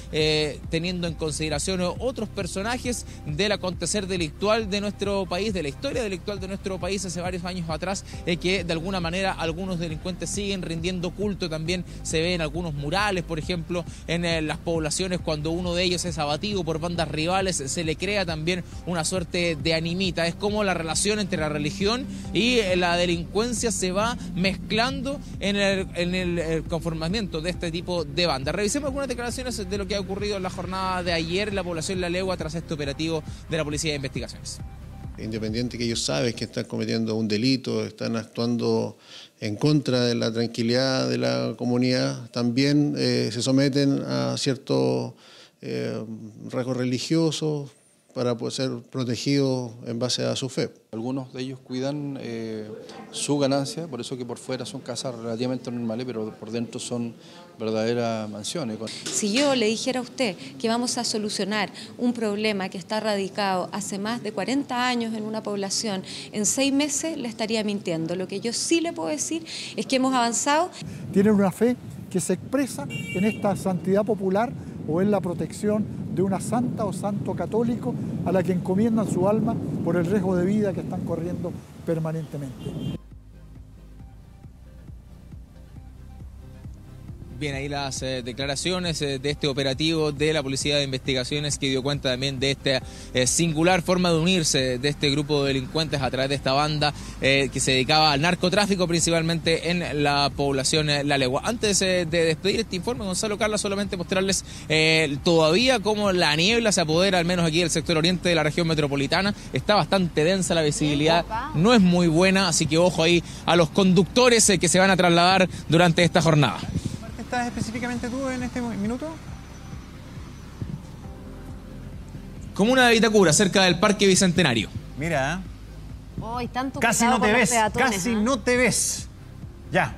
teniendo en consideración otros personajes del acontecer delictual de nuestro país, de la historia delictual de nuestro país hace varios años atrás, que de alguna manera algunos delincuentes siguen rindiendo culto. También se ven algunos murales, por ejemplo, en las poblaciones, cuando uno de ellos es abatido por bandas rivales, se le crea también una suerte de animita. Es como la relación entre la religión y la delincuencia se va mezclando en el conformamiento de este tipo de banda. Revisemos algunas declaraciones de lo que ha ocurrido en la jornada de ayer en la población La Legua tras este operativo de la Policía de Investigaciones. Independiente que ellos saben que están cometiendo un delito, están actuando en contra de la tranquilidad de la comunidad, también se someten a ciertos rasgos religiosos para poder ser protegidos en base a su fe. Algunos de ellos cuidan su ganancia, por eso que por fuera son casas relativamente normales, pero por dentro son verdaderas mansiones. Si yo le dijera a usted que vamos a solucionar un problema que está radicado hace más de 40 años en una población, en 6 meses le estaría mintiendo. Lo que yo sí le puedo decir es que hemos avanzado. Tienen una fe que se expresa en esta santidad popular, o en la protección de una santa o santo católico a la que encomiendan su alma por el riesgo de vida que están corriendo permanentemente. Bien, ahí las declaraciones de este operativo de la Policía de Investigaciones, que dio cuenta también de esta singular forma de unirse de este grupo de delincuentes a través de esta banda que se dedicaba al narcotráfico principalmente en la población La Legua. Antes de despedir este informe, Gonzalo, Carla, solamente mostrarles todavía cómo la niebla se apodera, al menos aquí del sector oriente de la región metropolitana. Está bastante densa la visibilidad, no es muy buena, así que ojo ahí a los conductores que se van a trasladar durante esta jornada. ¿Estás específicamente tú en este minuto? Comuna de Vitacura, cerca del Parque Bicentenario. Mira, casi no te ves, casi no te ves. Ya.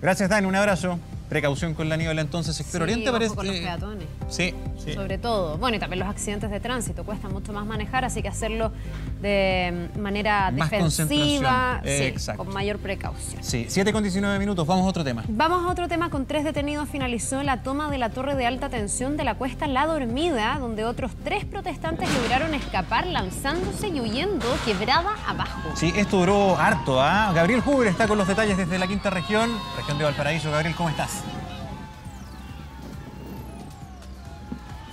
Gracias, Dan, un abrazo. Precaución con la niebla entonces, sector oriente parece. Con los peatones. Sí, sí. Sobre todo. Bueno, y también los accidentes de tránsito cuesta mucho más manejar, así que hacerlo de manera más defensiva, sí, con mayor precaución. Sí, 7:19, vamos a otro tema. Vamos a otro tema. Con 3 detenidos finalizó la toma de la torre de alta tensión de la Cuesta La Dormida, donde otros 3 protestantes lograron escapar lanzándose y huyendo quebrada abajo. Sí, esto duró harto, ¿ah? Gabriel Huber está con los detalles desde la quinta región, región de Valparaíso. Gabriel, ¿cómo estás?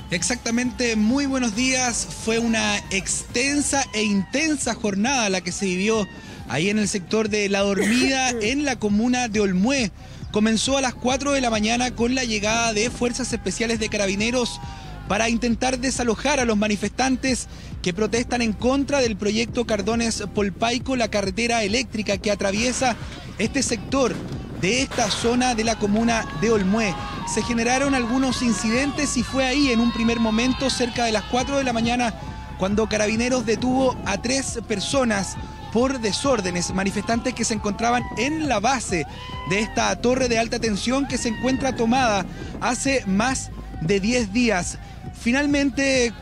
Exactamente, muy buenos días. Fue una extensa e intensa jornada la que se vivió ahí en el sector de La Dormida, en la comuna de Olmué. Comenzó a las 4 de la mañana con la llegada de Fuerzas Especiales de Carabineros para intentar desalojar a los manifestantes que protestan en contra del proyecto Cardones-Polpaico, la carretera eléctrica que atraviesa este sector de esta zona de la comuna de Olmué. Se generaron algunos incidentes y fue ahí en un primer momento, cerca de las 4 de la mañana, cuando Carabineros detuvo a 3 personas por desórdenes, manifestantes que se encontraban en la base de esta torre de alta tensión que se encuentra tomada hace más de 10 días. Finalmente,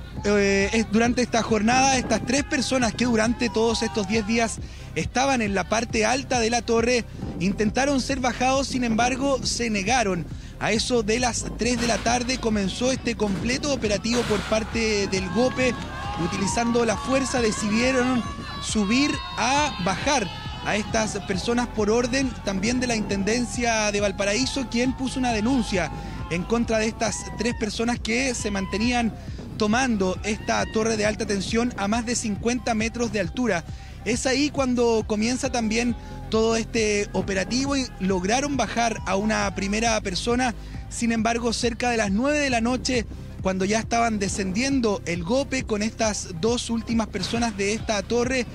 durante esta jornada, estas 3 personas que durante todos estos 10 días estaban en la parte alta de la torre, intentaron ser bajados, sin embargo, se negaron. A eso de las 3 de la tarde comenzó este completo operativo por parte del GOPE. Utilizando la fuerza decidieron subir a bajar a estas personas por orden también de la Intendencia de Valparaíso, quien puso una denuncia en contra de estas 3 personas que se mantenían tomando esta torre de alta tensión a más de 50 metros de altura. Es ahí cuando comienza también todo este operativo y lograron bajar a una primera persona. Sin embargo, cerca de las 9 de la noche, cuando ya estaban descendiendo el GOPE con estas 2 últimas personas de esta torre,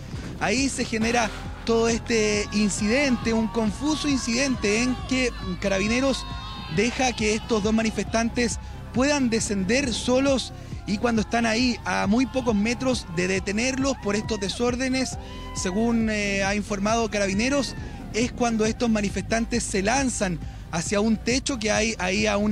ahí se genera todo este incidente, un confuso incidente en que Carabineros deja que estos 2 manifestantes puedan descender solos. Y cuando están ahí a muy pocos metros de detenerlos por estos desórdenes, según ha informado Carabineros, es cuando estos manifestantes se lanzan hacia un techo que hay ahí a un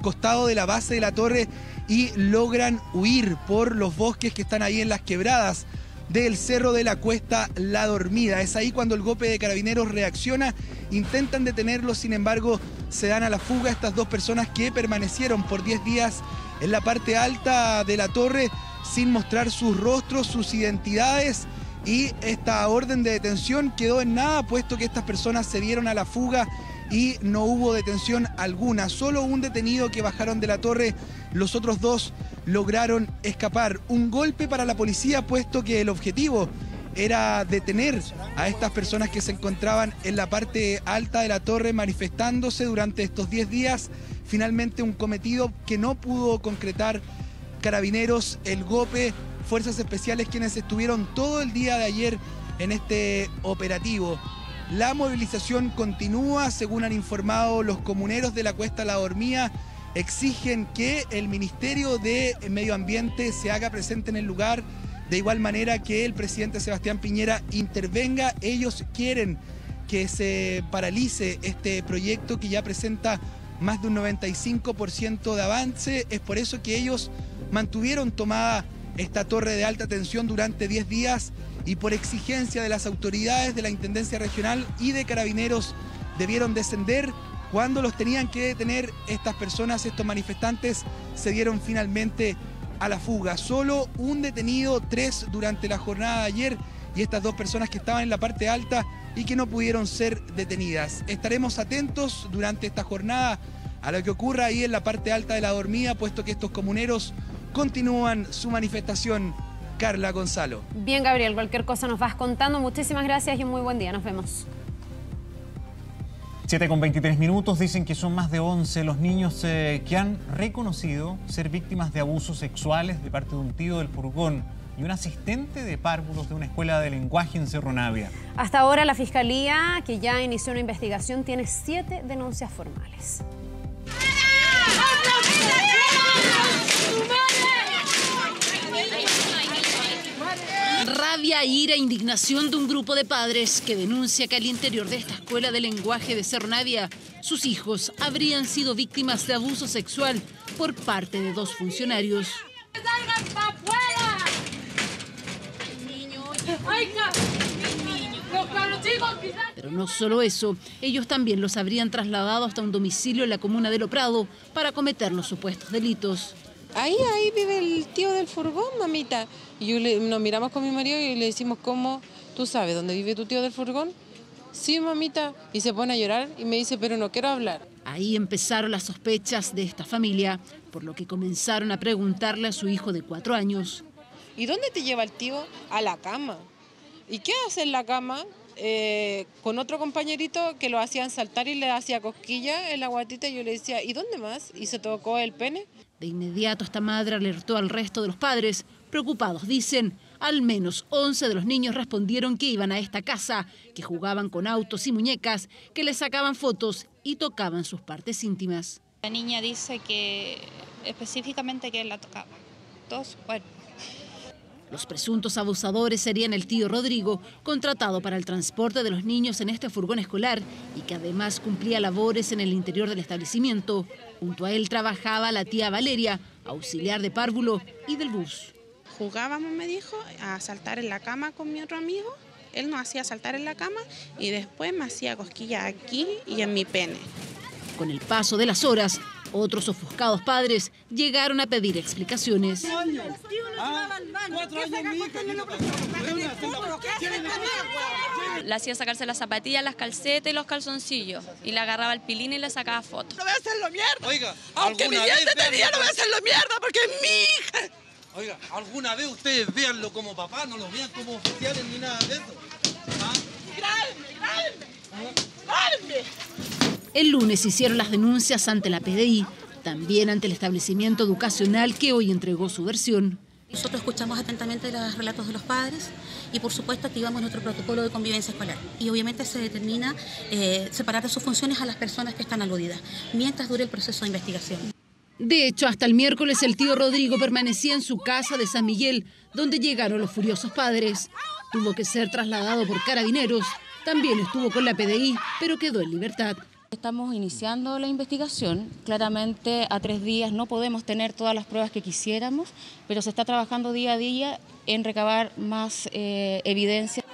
costado de la base de la torre y logran huir por los bosques que están ahí en las quebradas del cerro de la Cuesta La Dormida. Es ahí cuando el GOPE de Carabineros reacciona, intentan detenerlos, sin embargo se dan a la fuga estas 2 personas que permanecieron por 10 días en la parte alta de la torre sin mostrar sus rostros, sus identidades, y esta orden de detención quedó en nada, puesto que estas personas se dieron a la fuga y no hubo detención alguna. Solo un detenido que bajaron de la torre, los otros 2 lograron escapar. Un golpe para la policía, puesto que el objetivo era detener a estas personas que se encontraban en la parte alta de la torre manifestándose durante estos 10 días. Finalmente un cometido que no pudo concretar Carabineros, el GOPE, Fuerzas Especiales, quienes estuvieron todo el día de ayer en este operativo. La movilización continúa, según han informado los comuneros de la Cuesta La Dormida. Exigen que el Ministerio de Medio Ambiente se haga presente en el lugar, de igual manera que el presidente Sebastián Piñera intervenga. Ellos quieren que se paralice este proyecto que ya presenta más de un 95% de avance. Es por eso que ellos mantuvieron tomada esta torre de alta tensión durante 10 días y por exigencia de las autoridades de la Intendencia Regional y de Carabineros debieron descender. Cuando los tenían que detener, estas personas, estos manifestantes, se dieron finalmente a la fuga. Solo un detenido, 3 durante la jornada de ayer, y estas 2 personas que estaban en la parte alta y que no pudieron ser detenidas. Estaremos atentos durante esta jornada a lo que ocurra ahí en la parte alta de La Dormida, puesto que estos comuneros continúan su manifestación. Carla, Gonzalo. Bien, Gabriel, cualquier cosa nos vas contando. Muchísimas gracias y un muy buen día. Nos vemos. 7:23, dicen que son más de 11 los niños que han reconocido ser víctimas de abusos sexuales de parte de un tío del furgón y un asistente de párvulos de una escuela de lenguaje en Cerro Navia. Hasta ahora la Fiscalía, que ya inició una investigación, tiene 7 denuncias formales. Rabia, ira e indignación de un grupo de padres que denuncia que al interior de esta escuela de lenguaje de Cerro Navia Sus hijos habrían sido víctimas de abuso sexual por parte de dos funcionarios. ¡Que salgan para afuera! Pero no solo eso, ellos también los habrían trasladado hasta un domicilio en la comuna de Lo Prado para cometer los supuestos delitos. Ahí vive el tío del furgón, mamita. Y nos miramos con mi marido y le decimos, ¿cómo? ¿Tú sabes dónde vive tu tío del furgón? Sí, mamita. Y se pone a llorar y me dice, pero no quiero hablar. Ahí empezaron las sospechas de esta familia, por lo que comenzaron a preguntarle a su hijo de 4 años. ¿Y dónde te lleva el tío? A la cama. ¿Y qué hace en la cama? Con otro compañerito que lo hacían saltar y le hacía cosquilla en la guatita, y yo le decía, ¿y dónde más? Y se tocó el pene. De inmediato esta madre alertó al resto de los padres. Preocupados, dicen, al menos 11 de los niños respondieron que iban a esta casa, que jugaban con autos y muñecas, que les sacaban fotos y tocaban sus partes íntimas. La niña dice que específicamente que la tocaba, todo su cuerpo. Los presuntos abusadores serían el tío Rodrigo, contratado para el transporte de los niños en este furgón escolar y que además cumplía labores en el interior del establecimiento. Junto a él trabajaba la tía Valeria, auxiliar de párvulo y del bus. Jugábamos, me dijo, a saltar en la cama con mi otro amigo. Él nos hacía saltar en la cama y después me hacía cosquillas aquí y en mi pene. Con el paso de las horas, otros ofuscados padres llegaron a pedir explicaciones. La hacía sacarse las zapatillas, las calcetas y los calzoncillos. Y le agarraba el pilín y le sacaba fotos. ¡No voy a hacerlo mierda! Oiga, aunque mi diente tenía, no voy a hacerlo mierda porque es mi hija. Oiga, ¿alguna vez ustedes véanlo como papá? No lo vean como oficiales ni nada de eso. ¿Ah? ¡Calme! El lunes hicieron las denuncias ante la PDI, también ante el establecimiento educacional que hoy entregó su versión. Nosotros escuchamos atentamente los relatos de los padres y por supuesto activamos nuestro protocolo de convivencia escolar. Y obviamente se determina separar de sus funciones a las personas que están aludidas, mientras dure el proceso de investigación. De hecho, hasta el miércoles el tío Rodrigo permanecía en su casa de San Miguel, donde llegaron los furiosos padres. Tuvo que ser trasladado por carabineros, también estuvo con la PDI, pero quedó en libertad. Estamos iniciando la investigación, claramente a 3 días no podemos tener todas las pruebas que quisiéramos, pero se está trabajando día a día en recabar más evidencia.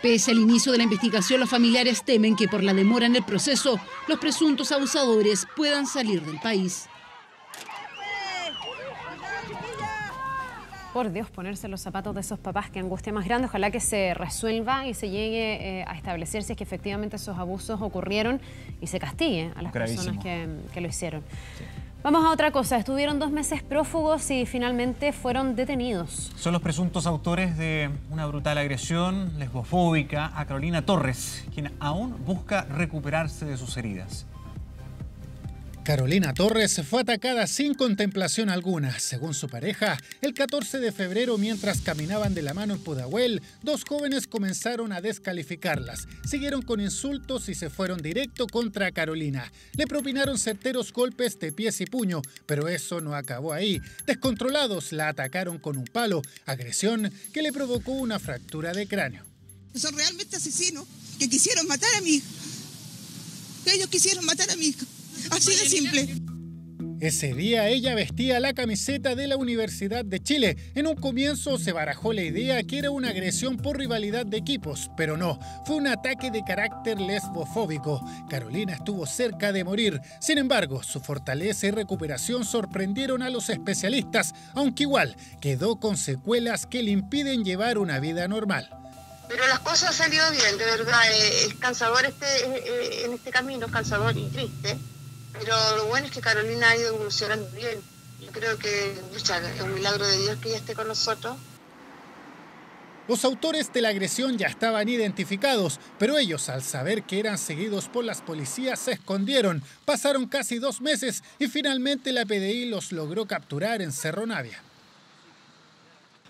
Pese al inicio de la investigación, los familiares temen que por la demora en el proceso, los presuntos abusadores puedan salir del país. Por Dios, ponerse los zapatos de esos papás, qué angustia más grande. Ojalá que se resuelva y se llegue a establecer si es que efectivamente esos abusos ocurrieron y se castigue a las personas que lo hicieron. Sí. Vamos a otra cosa. Estuvieron 2 meses prófugos y finalmente fueron detenidos. Son los presuntos autores de una brutal agresión lesbofóbica a Carolina Torres, quien aún busca recuperarse de sus heridas. Carolina Torres fue atacada sin contemplación alguna, según su pareja. El 14 de febrero, mientras caminaban de la mano en Pudahuel, 2 jóvenes comenzaron a descalificarlas. Siguieron con insultos y se fueron directo contra Carolina. Le propinaron certeros golpes de pies y puño, pero eso no acabó ahí. Descontrolados, la atacaron con un palo, agresión que le provocó una fractura de cráneo. Son realmente asesinos que quisieron matar a mi hija. Ellos quisieron matar a mi hija. Así de simple. Ese día ella vestía la camiseta de la Universidad de Chile. En un comienzo se barajó la idea que era una agresión por rivalidad de equipos, pero no, fue un ataque de carácter lesbofóbico. Carolina estuvo cerca de morir. Sin embargo, su fortaleza y recuperación sorprendieron a los especialistas, aunque igual quedó con secuelas que le impiden llevar una vida normal. Pero las cosas han salido bien, de verdad. Es cansador en este camino, es cansador y triste. Pero lo bueno es que Carolina ha ido evolucionando bien. Yo creo que es un milagro de Dios que ella esté con nosotros. Los autores de la agresión ya estaban identificados, pero ellos, al saber que eran seguidos por las policías, se escondieron. Pasaron casi 2 meses y finalmente la PDI los logró capturar en Cerro Navia.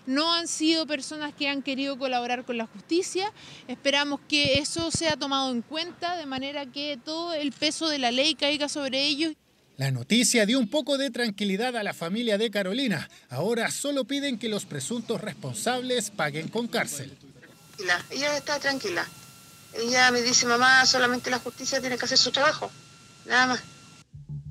No han sido personas que han querido colaborar con la justicia. Esperamos que eso sea tomado en cuenta de manera que todo el peso de la ley caiga sobre ellos. La noticia dio un poco de tranquilidad a la familia de Carolina. Ahora solo piden que los presuntos responsables paguen con cárcel. Ella está tranquila. Ella me dice, mamá, solamente la justicia tiene que hacer su trabajo. nada más.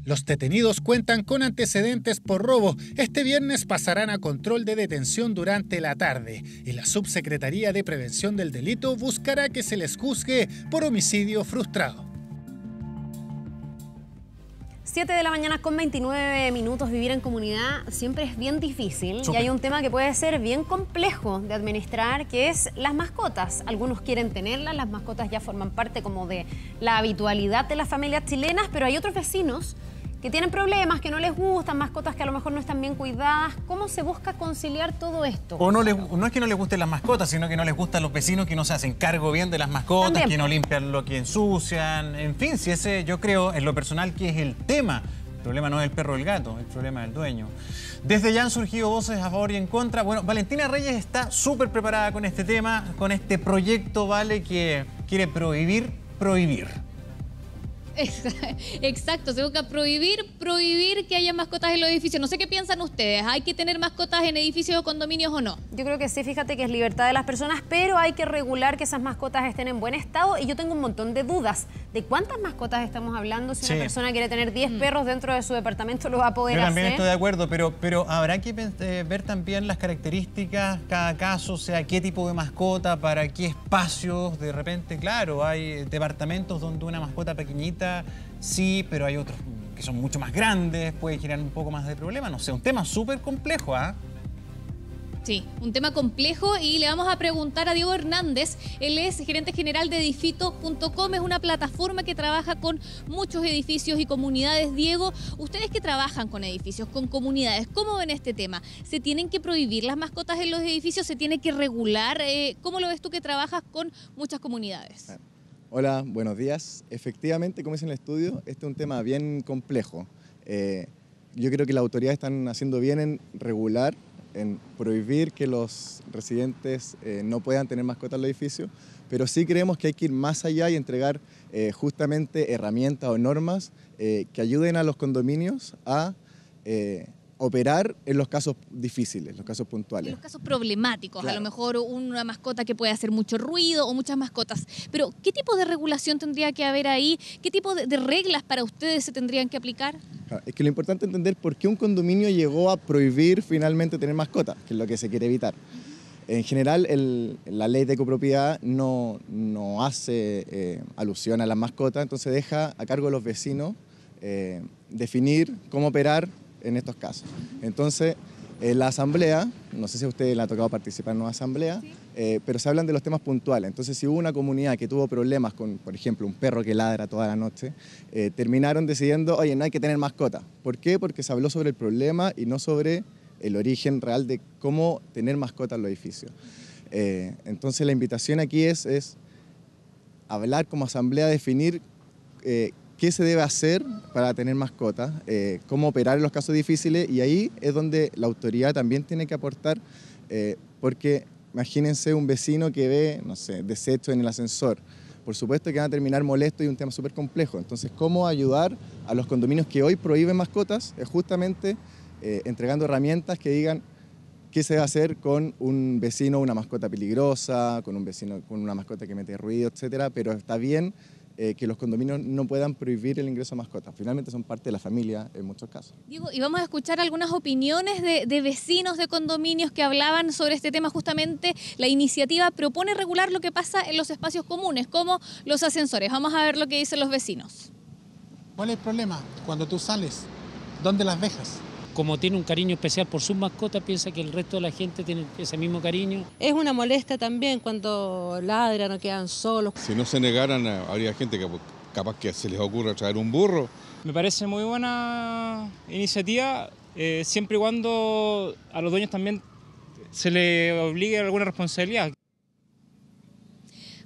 Los detenidos cuentan con antecedentes por robo. Este viernes pasarán a control de detención durante la tarde y la Subsecretaría de Prevención del Delito buscará que se les juzgue por homicidio frustrado. 7:29 de la mañana. Vivir en comunidad siempre es bien difícil. Y hay un tema que puede ser bien complejo de administrar, que es las mascotas. Algunos quieren tenerlas, las mascotas ya forman parte como de la habitualidad de las familias chilenas, pero hay otros vecinos que tienen problemas, que no les gustan, mascotas que a lo mejor no están bien cuidadas. ¿Cómo se busca conciliar todo esto? O no, no es que no les gusten las mascotas, sino que no les gustan los vecinos que no se hacen cargo bien de las mascotas, también, que no limpian lo que ensucian. En fin, si ese, yo creo, en lo personal, que es el tema. El problema no es el perro o el gato, el problema es el dueño. Desde ya han surgido voces a favor y en contra. Bueno, Valentina Reyes está súper preparada con este tema, con este proyecto, ¿vale?, que quiere prohibir. Exacto, se busca prohibir que haya mascotas en los edificios. No sé qué piensan ustedes, ¿hay que tener mascotas en edificios o condominios o no? Yo creo que sí, fíjate que es libertad de las personas, pero hay que regular que esas mascotas estén en buen estado. Y yo tengo un montón de dudas de cuántas mascotas estamos hablando. Si una persona quiere tener 10 perros dentro de su departamento, lo va a poder hacer. Yo también estoy de acuerdo, pero habrá que ver también las características, cada caso, o sea, qué tipo de mascota, para qué espacios. De repente, claro, hay departamentos donde una mascota pequeñita sí, pero hay otros que son mucho más grandes, puede generar un poco más de problema. No sé, un tema súper complejo, ¿ah? Sí, un tema complejo, y le vamos a preguntar a Diego Hernández. Él es gerente general de edifito.com, es una plataforma que trabaja con muchos edificios y comunidades. Diego, ustedes que trabajan con edificios, con comunidades, ¿cómo ven este tema? ¿Se tienen que prohibir las mascotas en los edificios? ¿Se tiene que regular? ¿Cómo lo ves tú que trabajas con muchas comunidades? Hola, buenos días. Efectivamente, como es en el estudio, este es un tema bien complejo. Yo creo que las autoridades están haciendo bien en regular, en prohibir que los residentes no puedan tener mascotas en los edificios, pero sí creemos que hay que ir más allá y entregar justamente herramientas o normas que ayuden a los condominios a operar en los casos difíciles, los casos puntuales. En los casos problemáticos, claro. A lo mejor una mascota que puede hacer mucho ruido o muchas mascotas. Pero, ¿qué tipo de regulación tendría que haber ahí? ¿Qué tipo de reglas para ustedes se tendrían que aplicar? Claro, es que lo importante es entender por qué un condominio llegó a prohibir finalmente tener mascotas, que es lo que se quiere evitar. En general, la ley de copropiedad no hace alusión a las mascotas, entonces deja a cargo de los vecinos definir cómo operar en estos casos. Entonces, la asamblea, no sé si a usted le ha tocado participar en una asamblea, sí, pero se hablan de los temas puntuales. Entonces, si hubo una comunidad que tuvo problemas con, por ejemplo, un perro que ladra toda la noche, terminaron decidiendo, oye, no hay que tener mascota. ¿Por qué? Porque se habló sobre el problema y no sobre el origen real de cómo tener mascota en los edificios. Entonces, la invitación aquí es hablar como asamblea, definir qué se debe hacer para tener mascotas, cómo operar en los casos difíciles, y ahí es donde la autoridad también tiene que aportar, porque imagínense un vecino que ve, no sé, desechos en el ascensor. Por supuesto que van a terminar molesto y un tema súper complejo. Entonces, cómo ayudar a los condominios que hoy prohíben mascotas es justamente entregando herramientas que digan qué se va a hacer con un vecino, una mascota peligrosa, con un vecino, con una mascota que mete ruido, etcétera, pero está bien que los condominios no puedan prohibir el ingreso a mascotas. Finalmente son parte de la familia en muchos casos. Diego, y vamos a escuchar algunas opiniones de vecinos de condominios que hablaban sobre este tema. Justamente la iniciativa propone regular lo que pasa en los espacios comunes, como los ascensores. Vamos a ver lo que dicen los vecinos. ¿Cuál es el problema? Cuando tú sales, ¿dónde las dejas? Como tiene un cariño especial por sus mascotas, piensa que el resto de la gente tiene ese mismo cariño. Es una molestia también cuando ladran o quedan solos. Si no se negaran, habría gente que capaz que se les ocurra traer un burro. Me parece muy buena iniciativa, siempre y cuando a los dueños también se les obligue alguna responsabilidad.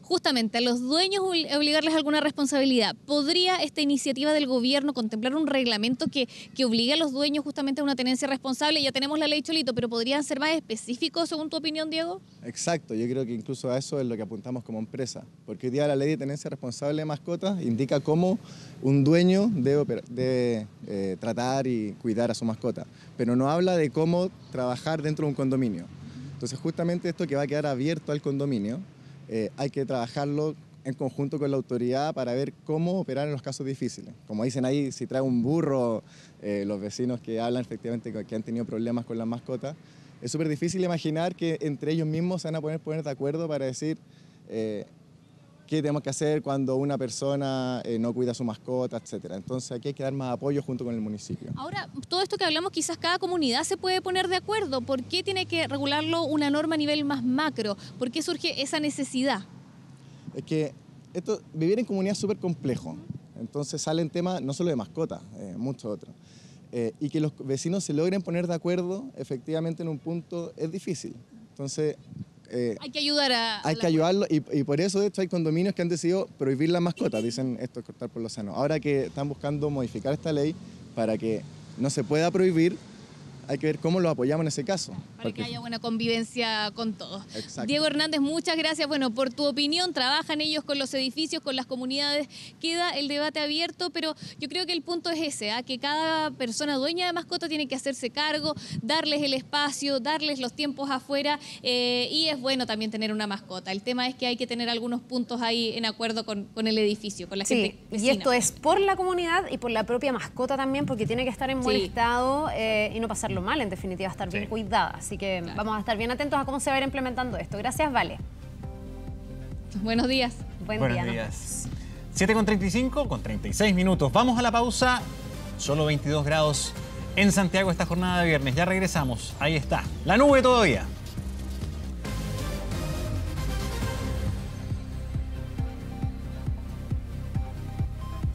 Justamente, a los dueños obligarles alguna responsabilidad. ¿Podría esta iniciativa del gobierno contemplar un reglamento que obligue a los dueños justamente a una tenencia responsable? Ya tenemos la ley Cholito, pero ¿podrían ser más específicos según tu opinión, Diego? Exacto, yo creo que incluso a eso es lo que apuntamos como empresa. Porque hoy día la ley de tenencia responsable de mascotas indica cómo un dueño debe tratar y cuidar a su mascota. Pero no habla de cómo trabajar dentro de un condominio. Entonces justamente esto que va a quedar abierto al condominio, hay que trabajarlo en conjunto con la autoridad para ver cómo operar en los casos difíciles. Como dicen ahí, si trae un burro, los vecinos que hablan efectivamente que han tenido problemas con las mascotas, es súper difícil imaginar que entre ellos mismos se van a poner de acuerdo para decir qué tenemos que hacer cuando una persona no cuida a su mascota, etc. Entonces aquí hay que dar más apoyo junto con el municipio. Ahora, todo esto que hablamos, quizás cada comunidad se puede poner de acuerdo. ¿Por qué tiene que regularlo una norma a nivel más macro? ¿Por qué surge esa necesidad? Es que esto, vivir en comunidad es súper complejo. Entonces salen temas no solo de mascotas, muchos otros. Y que los vecinos se logren poner de acuerdo, efectivamente, en un punto es difícil. Entonces hay que ayudar a... Hay que ayudarlo y por eso, de hecho, hay condominios que han decidido prohibir las mascotas. Dicen esto es cortar por lo sano. Ahora que están buscando modificar esta ley para que no se pueda prohibir, hay que ver cómo lo apoyamos en ese caso. Para que haya buena convivencia con todos. Exacto. Diego Hernández, muchas gracias. Bueno, por tu opinión, trabajan ellos con los edificios, con las comunidades, queda el debate abierto, pero yo creo que el punto es ese, que cada persona dueña de mascota tiene que hacerse cargo, darles el espacio, darles los tiempos afuera, y es bueno también tener una mascota. El tema es que hay que tener algunos puntos ahí en acuerdo con el edificio, con la gente vecina. Y esto es por la comunidad y por la propia mascota también, porque tiene que estar en buen estado y no pasarlo mal, en definitiva, estar bien cuidada. Así que vamos a estar bien atentos a cómo se va a ir implementando esto. Gracias, Vale. Buenos días. Buenos días. 7:35, con 36 minutos. Vamos a la pausa. Solo 22 grados en Santiago esta jornada de viernes. Ya regresamos. Ahí está. La nube todavía.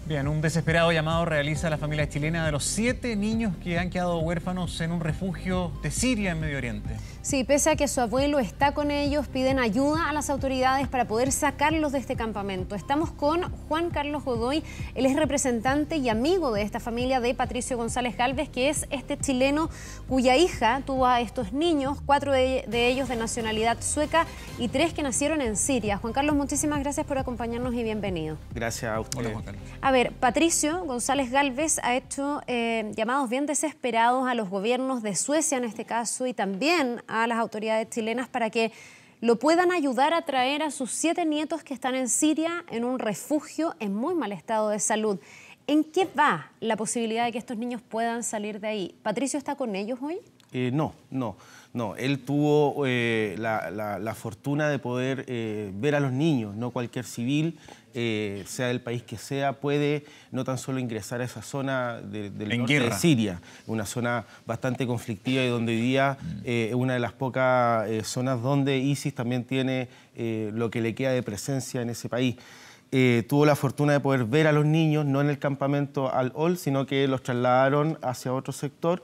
Bien, un desesperado llamado realiza la familia chilena de los 7 niños que han quedado huérfanos en un refugio de Siria en Medio Oriente. Sí, pese a que su abuelo está con ellos, piden ayuda a las autoridades para poder sacarlos de este campamento. Estamos con Juan Carlos Godoy, él es representante y amigo de esta familia de Patricio González Galvez, que es este chileno cuya hija tuvo a estos niños, 4 de ellos de nacionalidad sueca y 3 que nacieron en Siria. Juan Carlos, muchísimas gracias por acompañarnos y bienvenido. Gracias a usted. Hola, Juan Carlos. A ver, Patricio González Galvez ha hecho llamados bien desesperados a los gobiernos de Suecia en este caso y también a las autoridades chilenas para que lo puedan ayudar a traer a sus 7 nietos que están en Siria en un refugio en muy mal estado de salud. ¿En qué va la posibilidad de que estos niños puedan salir de ahí? ¿Patricio está con ellos hoy? No. Él tuvo la fortuna de poder ver a los niños, no cualquier civil, sea del país que sea, puede no tan solo ingresar a esa zona del norte de Siria, una zona bastante conflictiva y donde hoy día es una de las pocas zonas donde ISIS también tiene lo que le queda de presencia en ese país. Tuvo la fortuna de poder ver a los niños, no en el campamento Al-Ol, sino que los trasladaron hacia otro sector.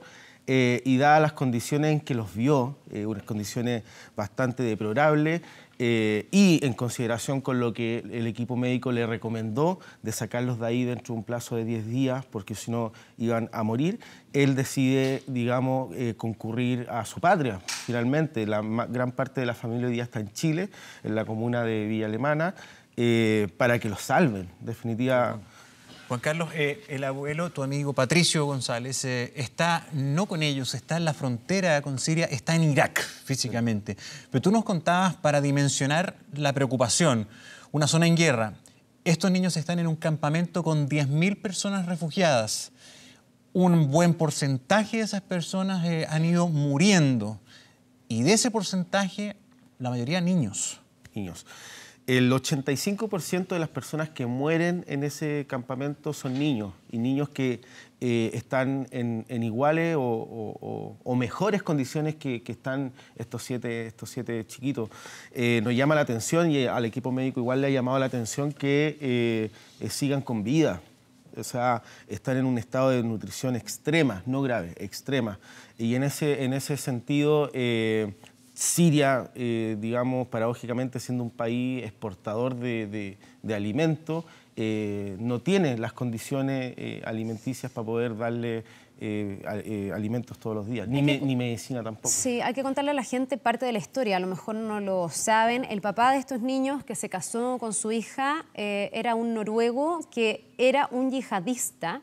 Y dadas las condiciones en que los vio, unas condiciones bastante deplorables, y en consideración con lo que el equipo médico le recomendó de sacarlos de ahí dentro de un plazo de 10 días, porque si no iban a morir, él decide, digamos, concurrir a su patria. Finalmente, la gran parte de la familia hoy día está en Chile, en la comuna de Villa Alemana, para que los salven, en definitiva. Juan Carlos, el abuelo, tu amigo Patricio González, está no con ellos, está en la frontera con Siria, está en Irak físicamente. Sí. Pero tú nos contabas, para dimensionar la preocupación, una zona en guerra. Estos niños están en un campamento con 10.000 personas refugiadas. Un buen porcentaje de esas personas han ido muriendo. Y de ese porcentaje, la mayoría niños. Niños. El 85% de las personas que mueren en ese campamento son niños, y niños que están en iguales o mejores condiciones que están estos siete chiquitos. Nos llama la atención, y al equipo médico igual le ha llamado la atención, que sigan con vida. O sea, están en un estado de nutrición extrema, no grave, extrema. Y en ese sentido... Siria, digamos, paradójicamente, siendo un país exportador de alimentos, no tiene las condiciones alimenticias para poder darle alimentos todos los días, ni medicina tampoco. Sí, hay que contarle a la gente parte de la historia, a lo mejor no lo saben. El papá de estos niños, que se casó con su hija, era un noruego que era un yihadista,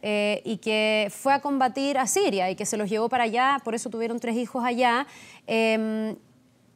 y que fue a combatir a Siria y que se los llevó para allá, por eso tuvieron 3 hijos allá.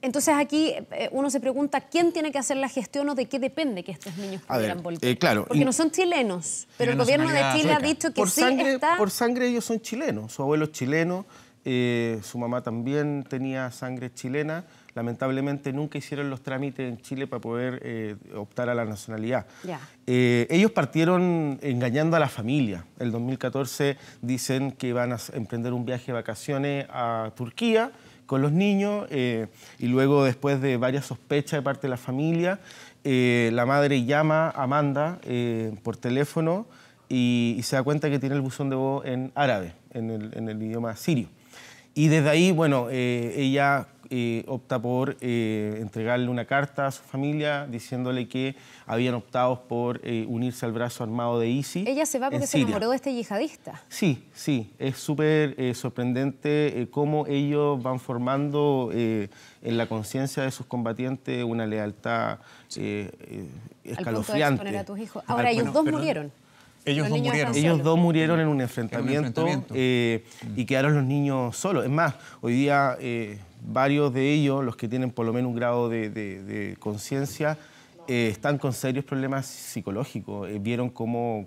Entonces aquí uno se pregunta quién tiene que hacer la gestión o de qué depende que estos niños pudieran volver. Claro, porque no son chilenos, pero el gobierno de Chile ha dicho que por sangre, está... Por sangre ellos son chilenos, su abuelo es chileno, su mamá también tenía sangre chilena. Lamentablemente nunca hicieron los trámites en Chile para poder optar a la nacionalidad. Yeah. Ellos partieron engañando a la familia. El 2014 dicen que van a emprender un viaje de vacaciones a Turquía con los niños y luego, después de varias sospechas de parte de la familia, la madre llama a Amanda por teléfono y se da cuenta que tiene el buzón de voz en árabe, en el idioma sirio. Y desde ahí, bueno, ella... opta por entregarle una carta a su familia diciéndole que habían optado por unirse al brazo armado de ISIS. Ella se va porque se enamoró de este yihadista. Sí, sí, es súper sorprendente cómo ellos van formando en la conciencia de sus combatientes una lealtad escalofriante. Al punto de exponer a tus hijos. Ahora, ellos dos murieron. Ellos dos murieron en un enfrentamiento, y quedaron los niños solos. Es más, hoy día varios de ellos, los que tienen por lo menos un grado de conciencia, están con serios problemas psicológicos. Vieron cómo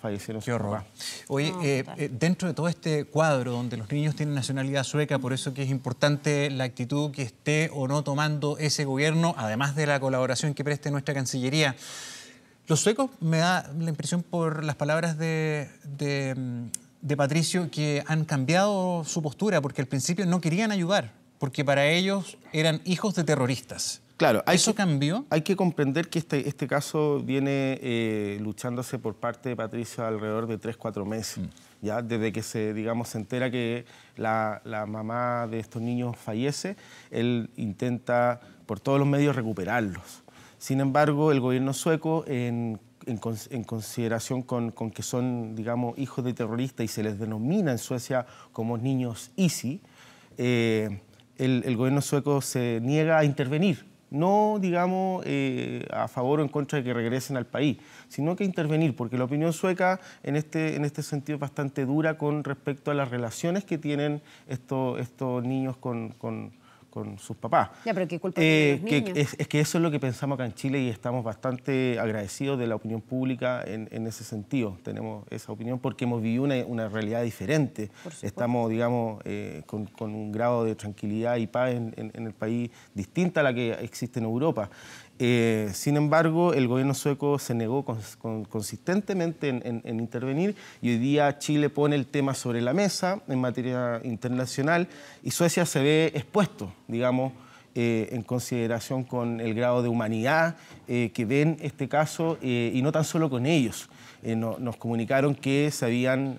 fallecieron. Qué horror. Oye, dentro de todo este cuadro donde los niños tienen nacionalidad sueca, por eso que es importante la actitud que esté o no tomando ese gobierno, además de la colaboración que preste nuestra Cancillería. Los suecos, me da la impresión por las palabras de Patricio, que han cambiado su postura, porque al principio no querían ayudar, porque para ellos eran hijos de terroristas. Claro, ¿eso cambió? Hay que comprender que este caso viene luchándose por parte de Patricio alrededor de 3-4 meses, ya desde que se entera que la mamá de estos niños fallece. Él intenta por todos los medios recuperarlos. Sin embargo, el gobierno sueco, en consideración con que son, digamos, hijos de terroristas y se les denomina en Suecia como niños ISI, el gobierno sueco se niega a intervenir. No, digamos, a favor o en contra de que regresen al país, sino que intervenir, porque la opinión sueca en este sentido es bastante dura con respecto a las relaciones que tienen estos niños con sus papás. Ya, pero ¿qué culpa tienen los niños? Es que eso es lo que pensamos acá en Chile y estamos bastante agradecidos de la opinión pública en ese sentido. Tenemos esa opinión porque hemos vivido una realidad diferente. Estamos, digamos, con un grado de tranquilidad y paz en el país distinta a la que existe en Europa. Sin embargo, el gobierno sueco se negó consistentemente en intervenir, y hoy día Chile pone el tema sobre la mesa en materia internacional y Suecia se ve expuesto, digamos, en consideración con el grado de humanidad que ven este caso, y no tan solo con ellos. Nos comunicaron que se habían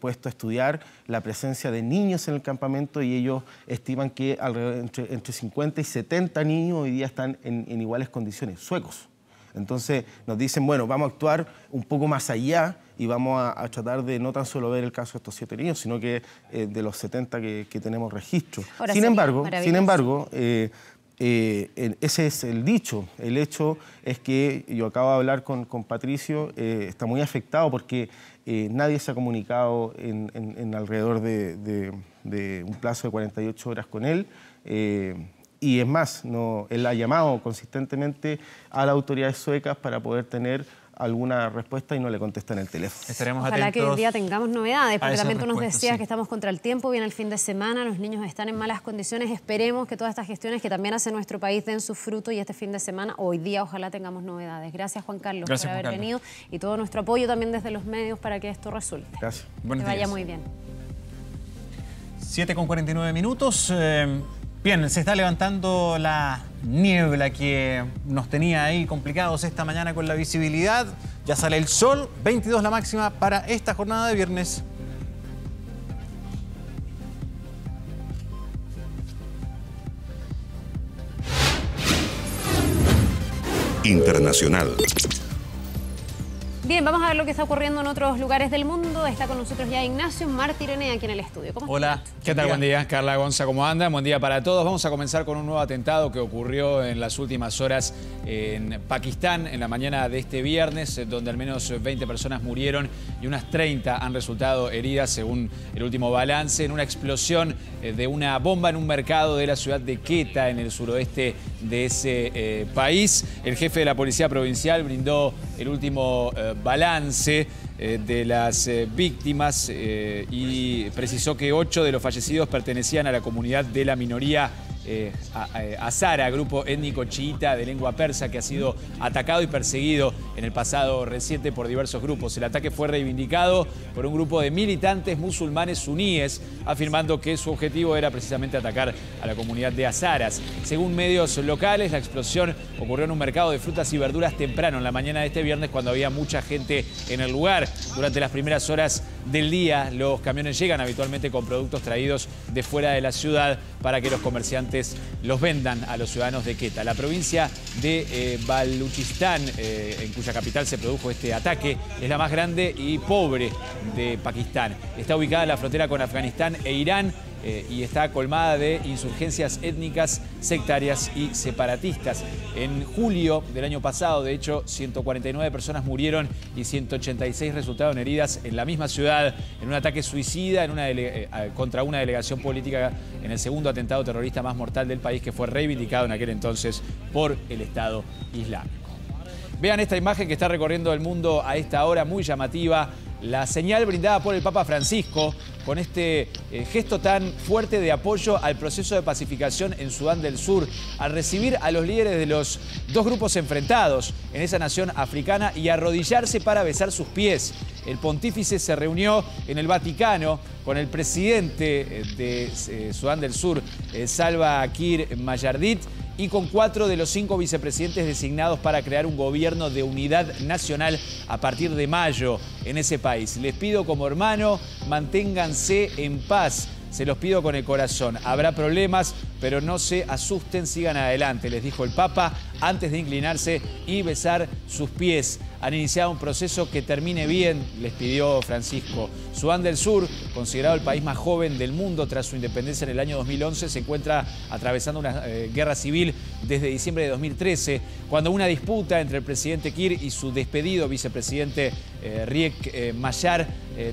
puesto a estudiar la presencia de niños en el campamento y ellos estiman que entre 50 y 70 niños hoy día están en iguales condiciones, suecos. Entonces nos dicen, bueno, vamos a actuar un poco más allá y vamos a tratar de no tan solo ver el caso de estos 7 niños, sino que de los 70 que tenemos registro. Ahora, sin embargo, ese es el dicho. El hecho es que yo acabo de hablar con Patricio, está muy afectado porque nadie se ha comunicado en alrededor de un plazo de 48 horas con él. Y es más, él ha llamado consistentemente a las autoridades suecas para poder tener alguna respuesta y no le contestan el teléfono. Estaremos atentos. Ojalá que hoy día tengamos novedades, porque también nos decías que estamos contra el tiempo, viene el fin de semana, los niños están en malas condiciones, esperemos que todas estas gestiones que también hace nuestro país den su fruto y este fin de semana, hoy día, ojalá tengamos novedades. Gracias, Juan Carlos, por haber venido, y todo nuestro apoyo también desde los medios para que esto resulte. Gracias. Buenos días. Que vaya muy bien. 7:49. Bien, se está levantando la niebla que nos tenía ahí complicados esta mañana con la visibilidad. Ya sale el sol, 22 la máxima para esta jornada de viernes. Internacional. Bien, vamos a ver lo que está ocurriendo en otros lugares del mundo. Está con nosotros ya Ignacio Martirene aquí en el estudio. ¿Cómo estás? Hola, ¿qué tal? Buen día, Carla, Gonza, ¿cómo andan? Buen día para todos. Vamos a comenzar con un nuevo atentado que ocurrió en las últimas horas en Pakistán, en la mañana de este viernes, donde al menos 20 personas murieron y unas 30 han resultado heridas, según el último balance, en una explosión de una bomba en un mercado de la ciudad de Quetta, en el suroeste de ese país. El jefe de la policía provincial brindó el último balance de las víctimas y precisó que 8 de los fallecidos pertenecían a la comunidad de la minoría hazara, grupo étnico chiita de lengua persa que ha sido atacado y perseguido en el pasado reciente por diversos grupos. El ataque fue reivindicado por un grupo de militantes musulmanes suníes, afirmando que su objetivo era precisamente atacar a la comunidad de hazaras. Según medios locales, la explosión ocurrió en un mercado de frutas y verduras temprano, en la mañana de este viernes, cuando había mucha gente en el lugar. Durante las primeras horas del día, los camiones llegan habitualmente con productos traídos de fuera de la ciudad para que los comerciantes los vendan a los ciudadanos de Quetta. La provincia de Baluchistán, en cuya capital se produjo este ataque, es la más grande y pobre de Pakistán. Está ubicada en la frontera con Afganistán e Irán y está colmada de insurgencias étnicas, sectarias y separatistas. En julio del año pasado, de hecho, 149 personas murieron y 186 resultaron heridas en la misma ciudad en un ataque suicida contra una delegación política en el segundo atentado terrorista más mortal del país, que fue reivindicado en aquel entonces por el Estado Islámico. Vean esta imagen que está recorriendo el mundo a esta hora, muy llamativa. La señal brindada por el Papa Francisco con este gesto tan fuerte de apoyo al proceso de pacificación en Sudán del Sur, al recibir a los líderes de los dos grupos enfrentados en esa nación africana y arrodillarse para besar sus pies. El pontífice se reunió en el Vaticano con el presidente de Sudán del Sur, Salva Kiir Mayardit, y con 4 de los 5 vicepresidentes designados para crear un gobierno de unidad nacional a partir de mayo en ese país. Les pido como hermano, manténganse en paz. Se los pido con el corazón. Habrá problemas, pero no se asusten, sigan adelante, les dijo el Papa antes de inclinarse y besar sus pies. Han iniciado un proceso que termine bien, les pidió Francisco. Sudán del Sur, considerado el país más joven del mundo tras su independencia en el año 2011, se encuentra atravesando una guerra civil desde diciembre de 2013, cuando una disputa entre el presidente Kiir y su despedido vicepresidente Riek Machar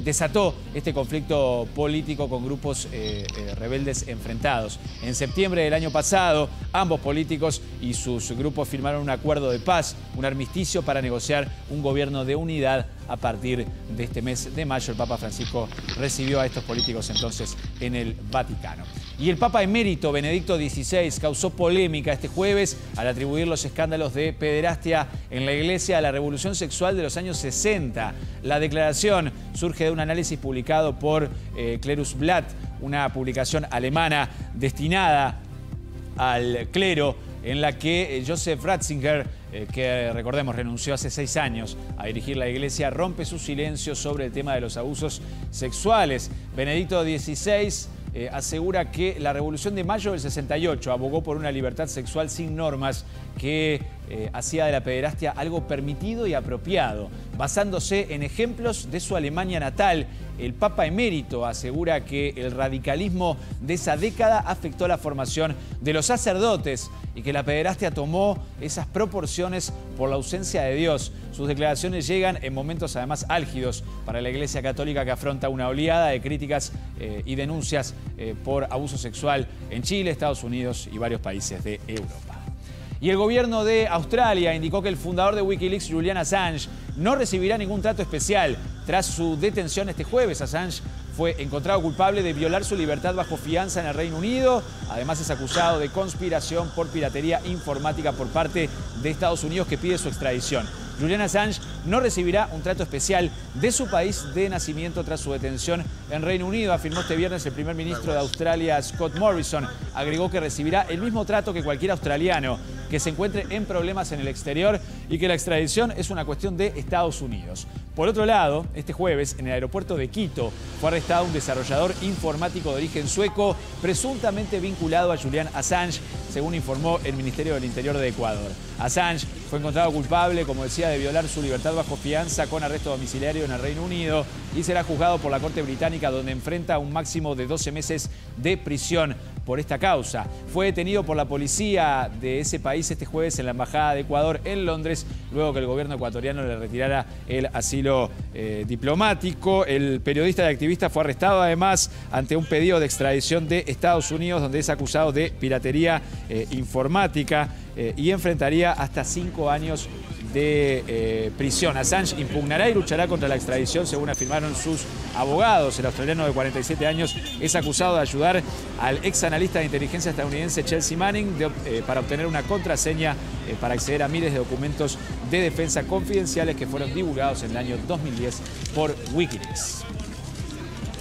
desató este conflicto político con grupos rebeldes enfrentados. En septiembre del año pasado, ambos políticos y sus grupos firmaron un acuerdo de paz, un armisticio para negociar un gobierno de unidad a partir de este mes de mayo. El Papa Francisco recibió a estos políticos entonces en el Vaticano. Y el Papa Emérito Benedicto XVI causó polémica este jueves al atribuir los escándalos de pederastia en la Iglesia a la revolución sexual de los años 60. La declaración surge de un análisis publicado por Clerusblatt, una publicación alemana destinada al clero, en la que Joseph Ratzinger, que recordemos renunció hace 6 años a dirigir la Iglesia, rompe su silencio sobre el tema de los abusos sexuales. Benedicto XVI asegura que la Revolución de Mayo del 68 abogó por una libertad sexual sin normas que hacía de la pederastia algo permitido y apropiado. Basándose en ejemplos de su Alemania natal, el Papa Emérito asegura que el radicalismo de esa década afectó la formación de los sacerdotes y que la pederastia tomó esas proporciones por la ausencia de Dios. Sus declaraciones llegan en momentos además álgidos para la Iglesia Católica, que afronta una oleada de críticas y denuncias por abuso sexual en Chile, Estados Unidos y varios países de Europa. Y el gobierno de Australia indicó que el fundador de WikiLeaks, Julian Assange, no recibirá ningún trato especial tras su detención este jueves. Assange fue encontrado culpable de violar su libertad bajo fianza en el Reino Unido. Además es acusado de conspiración por piratería informática por parte de Estados Unidos, que pide su extradición. Julian Assange no recibirá un trato especial de su país de nacimiento tras su detención en Reino Unido, afirmó este viernes el primer ministro de Australia, Scott Morrison. Agregó que recibirá el mismo trato que cualquier australiano que se encuentre en problemas en el exterior y que la extradición es una cuestión de Estados Unidos. Por otro lado, este jueves, en el aeropuerto de Quito, fue arrestado un desarrollador informático de origen sueco, presuntamente vinculado a Julian Assange, según informó el Ministerio del Interior de Ecuador. Assange fue encontrado culpable, como decía, de violar su libertad bajo fianza con arresto domiciliario en el Reino Unido y será juzgado por la Corte Británica, donde enfrenta un máximo de 12 meses de prisión por esta causa. Fue detenido por la policía de ese país este jueves en la Embajada de Ecuador en Londres, luego que el gobierno ecuatoriano le retirara el asilo diplomático. El periodista y activista fue arrestado además ante un pedido de extradición de Estados Unidos, donde es acusado de piratería informática y enfrentaría hasta 5 años de prisión. Assange impugnará y luchará contra la extradición, según afirmaron sus abogados. El australiano de 47 años es acusado de ayudar al ex analista de inteligencia estadounidense Chelsea Manning para obtener una contraseña para acceder a miles de documentos de defensa confidenciales que fueron divulgados en el año 2010 por Wikileaks.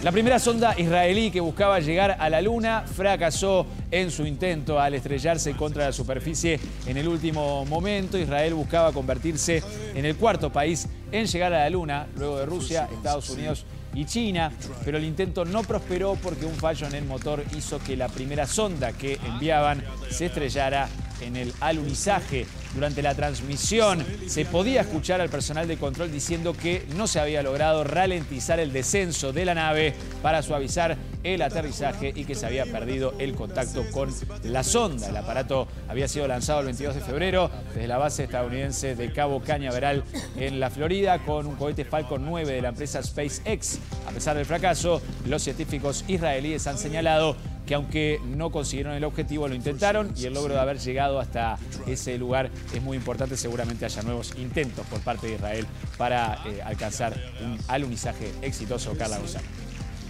La primera sonda israelí que buscaba llegar a la Luna fracasó en su intento al estrellarse contra la superficie en el último momento. Israel buscaba convertirse en el cuarto país en llegar a la Luna, luego de Rusia, Estados Unidos y China, pero el intento no prosperó porque un fallo en el motor hizo que la primera sonda que enviaban se estrellara en el alunizaje. Durante la transmisión se podía escuchar al personal de control diciendo que no se había logrado ralentizar el descenso de la nave para suavizar el aterrizaje y que se había perdido el contacto con la sonda. El aparato había sido lanzado el 22 de febrero desde la base estadounidense de Cabo Cañaveral en la Florida con un cohete Falcon 9 de la empresa SpaceX. A pesar del fracaso, los científicos israelíes han señalado que aunque no consiguieron el objetivo, lo intentaron y el logro de haber llegado hasta ese lugar es muy importante. Seguramente haya nuevos intentos por parte de Israel para alcanzar un alunizaje exitoso. Carla González.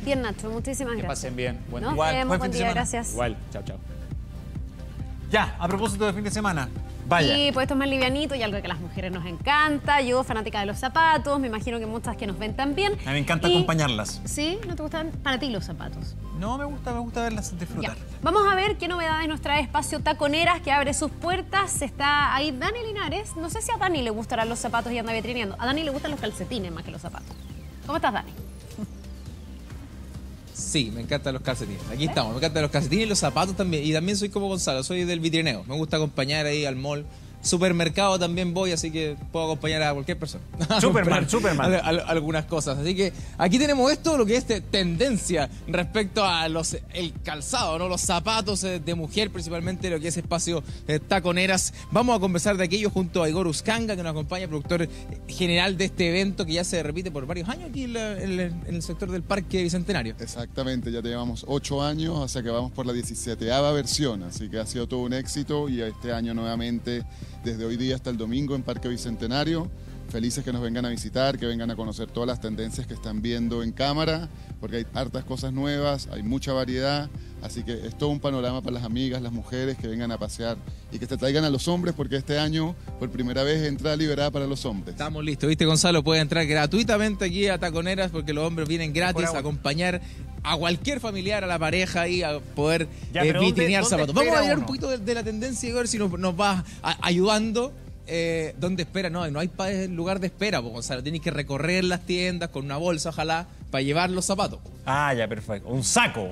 Bien, Nacho, muchísimas gracias. Que pasen bien. Buen día, gracias. Igual, chao, chao. Ya, a propósito de fin de semana. Vaya. Sí, pues esto es más livianito y algo que a las mujeres nos encanta. Yo, fanática de los zapatos, me imagino que muchas que nos ven también. A mí me encanta acompañarlas. ¿Sí? ¿No te gustan para ti los zapatos? No, me gusta verlas disfrutar. Ya. Vamos a ver qué novedades nos trae Espacio Taconeras, que abre sus puertas. Está ahí Dani Linares. No sé si a Dani le gustarán los zapatos y anda vitrineando. A Dani le gustan los calcetines más que los zapatos. ¿Cómo estás, Dani? Sí, me encantan los calcetines. Aquí estamos, me encantan los calcetines y los zapatos también. Y también soy como Gonzalo, soy del vitrineo. Me gusta acompañar ahí al mall. Supermercado también voy, así que puedo acompañar a cualquier persona. Superman. Algunas cosas. Así que aquí tenemos esto, lo que es tendencia respecto a el calzado, ¿no? Los zapatos de mujer, principalmente lo que es Espacio Taconeras. Vamos a conversar de aquello junto a Igor Uscanga, que nos acompaña, productor general de este evento que ya se repite por varios años aquí en el sector del Parque Bicentenario. Exactamente, ya llevamos 8 años, o sea que vamos por la 17ª versión, así que ha sido todo un éxito y este año nuevamente, desde hoy día hasta el domingo en Parque Bicentenario. Felices que nos vengan a visitar, que vengan a conocer todas las tendencias que están viendo en cámara, porque hay hartas cosas nuevas, hay mucha variedad, así que es todo un panorama para las amigas, las mujeres, que vengan a pasear y que se traigan a los hombres, porque este año por primera vez entra liberada para los hombres. Estamos listos, ¿viste, Gonzalo? Puede entrar gratuitamente aquí a Taconeras, porque los hombres vienen gratis a acompañar a cualquier familiar, a la pareja, y a poder vitrinear zapatos. Vamos a mirar un poquito de la tendencia, Igor, si nos vas ayudando. ¿Dónde espera? No hay lugar de espera, Gonzalo. Tienes que recorrer las tiendas con una bolsa, ojalá, para llevar los zapatos. Ah, ya, perfecto. Un saco.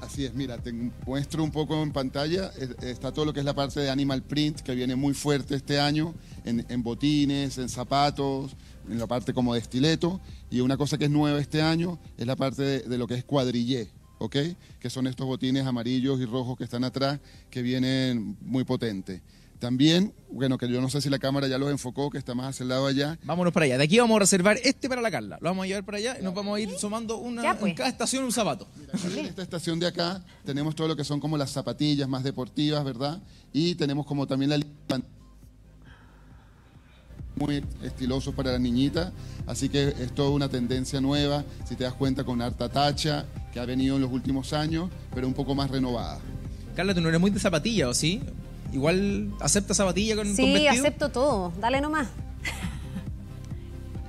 Así es, mira, te muestro un poco en pantalla. Está todo lo que es la parte de animal print, que viene muy fuerte este año, en botines, en zapatos, en la parte como de estileto. Y una cosa que es nueva este año es la parte de lo que es cuadrillé. ¿Ok? Que son estos botines amarillos y rojos que están atrás, que vienen muy potentes. También, bueno, que yo no sé si la cámara ya los enfocó, que está más hacia el lado allá. Vámonos para allá. De aquí vamos a reservar este para la Carla. Lo vamos a llevar para allá y nos vamos a ir sumando en cada estación un zapato. Mira, en esta estación de acá tenemos todo lo que son como las zapatillas más deportivas, ¿verdad? Y tenemos como también la muy estiloso para la niñita, así que es toda una tendencia nueva, si te das cuenta, con harta tacha, que ha venido en los últimos años, pero un poco más renovada. Carla, tú no eres muy de zapatillas, ¿o sí? Igual, ¿aceptas zapatillas con vestido? Sí, acepto todo, dale nomás.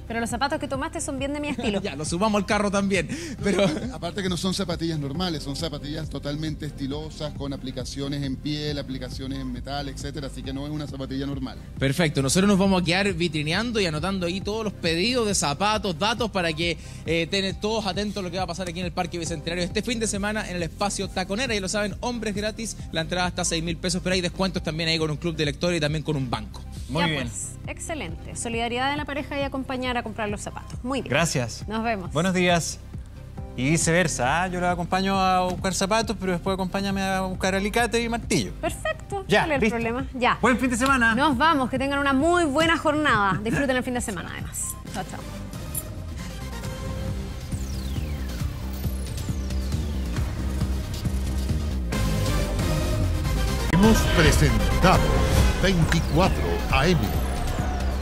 Pero los zapatos que tomaste son bien de mi estilo. Ya, los subamos al carro también. Pero aparte que no son zapatillas normales, son zapatillas totalmente estilosas, con aplicaciones en piel, aplicaciones en metal, etcétera. Así que no es una zapatilla normal. Perfecto, nosotros nos vamos a quedar vitrineando y anotando ahí todos los pedidos de zapatos, datos, para que estén todos atentos a lo que va a pasar aquí en el Parque Bicentenario este fin de semana en el espacio Taconera. Y lo saben, hombres gratis, la entrada hasta 6.000 pesos, pero hay descuentos también ahí con un club de lectores y también con un banco. Muy bien. Pues, excelente. Solidaridad de la pareja y acompañar a comprar los zapatos. Muy bien. Gracias. Nos vemos. Buenos días. Y viceversa, ¿ah? Yo la acompaño a buscar zapatos, pero después acompáñame a buscar alicate y martillo. Perfecto. Ya, ¿cuál es el problema? Ya. Buen fin de semana. Nos vamos, que tengan una muy buena jornada. Disfruten el fin de semana, además. Chao, chao. Hemos presentado 24 AM.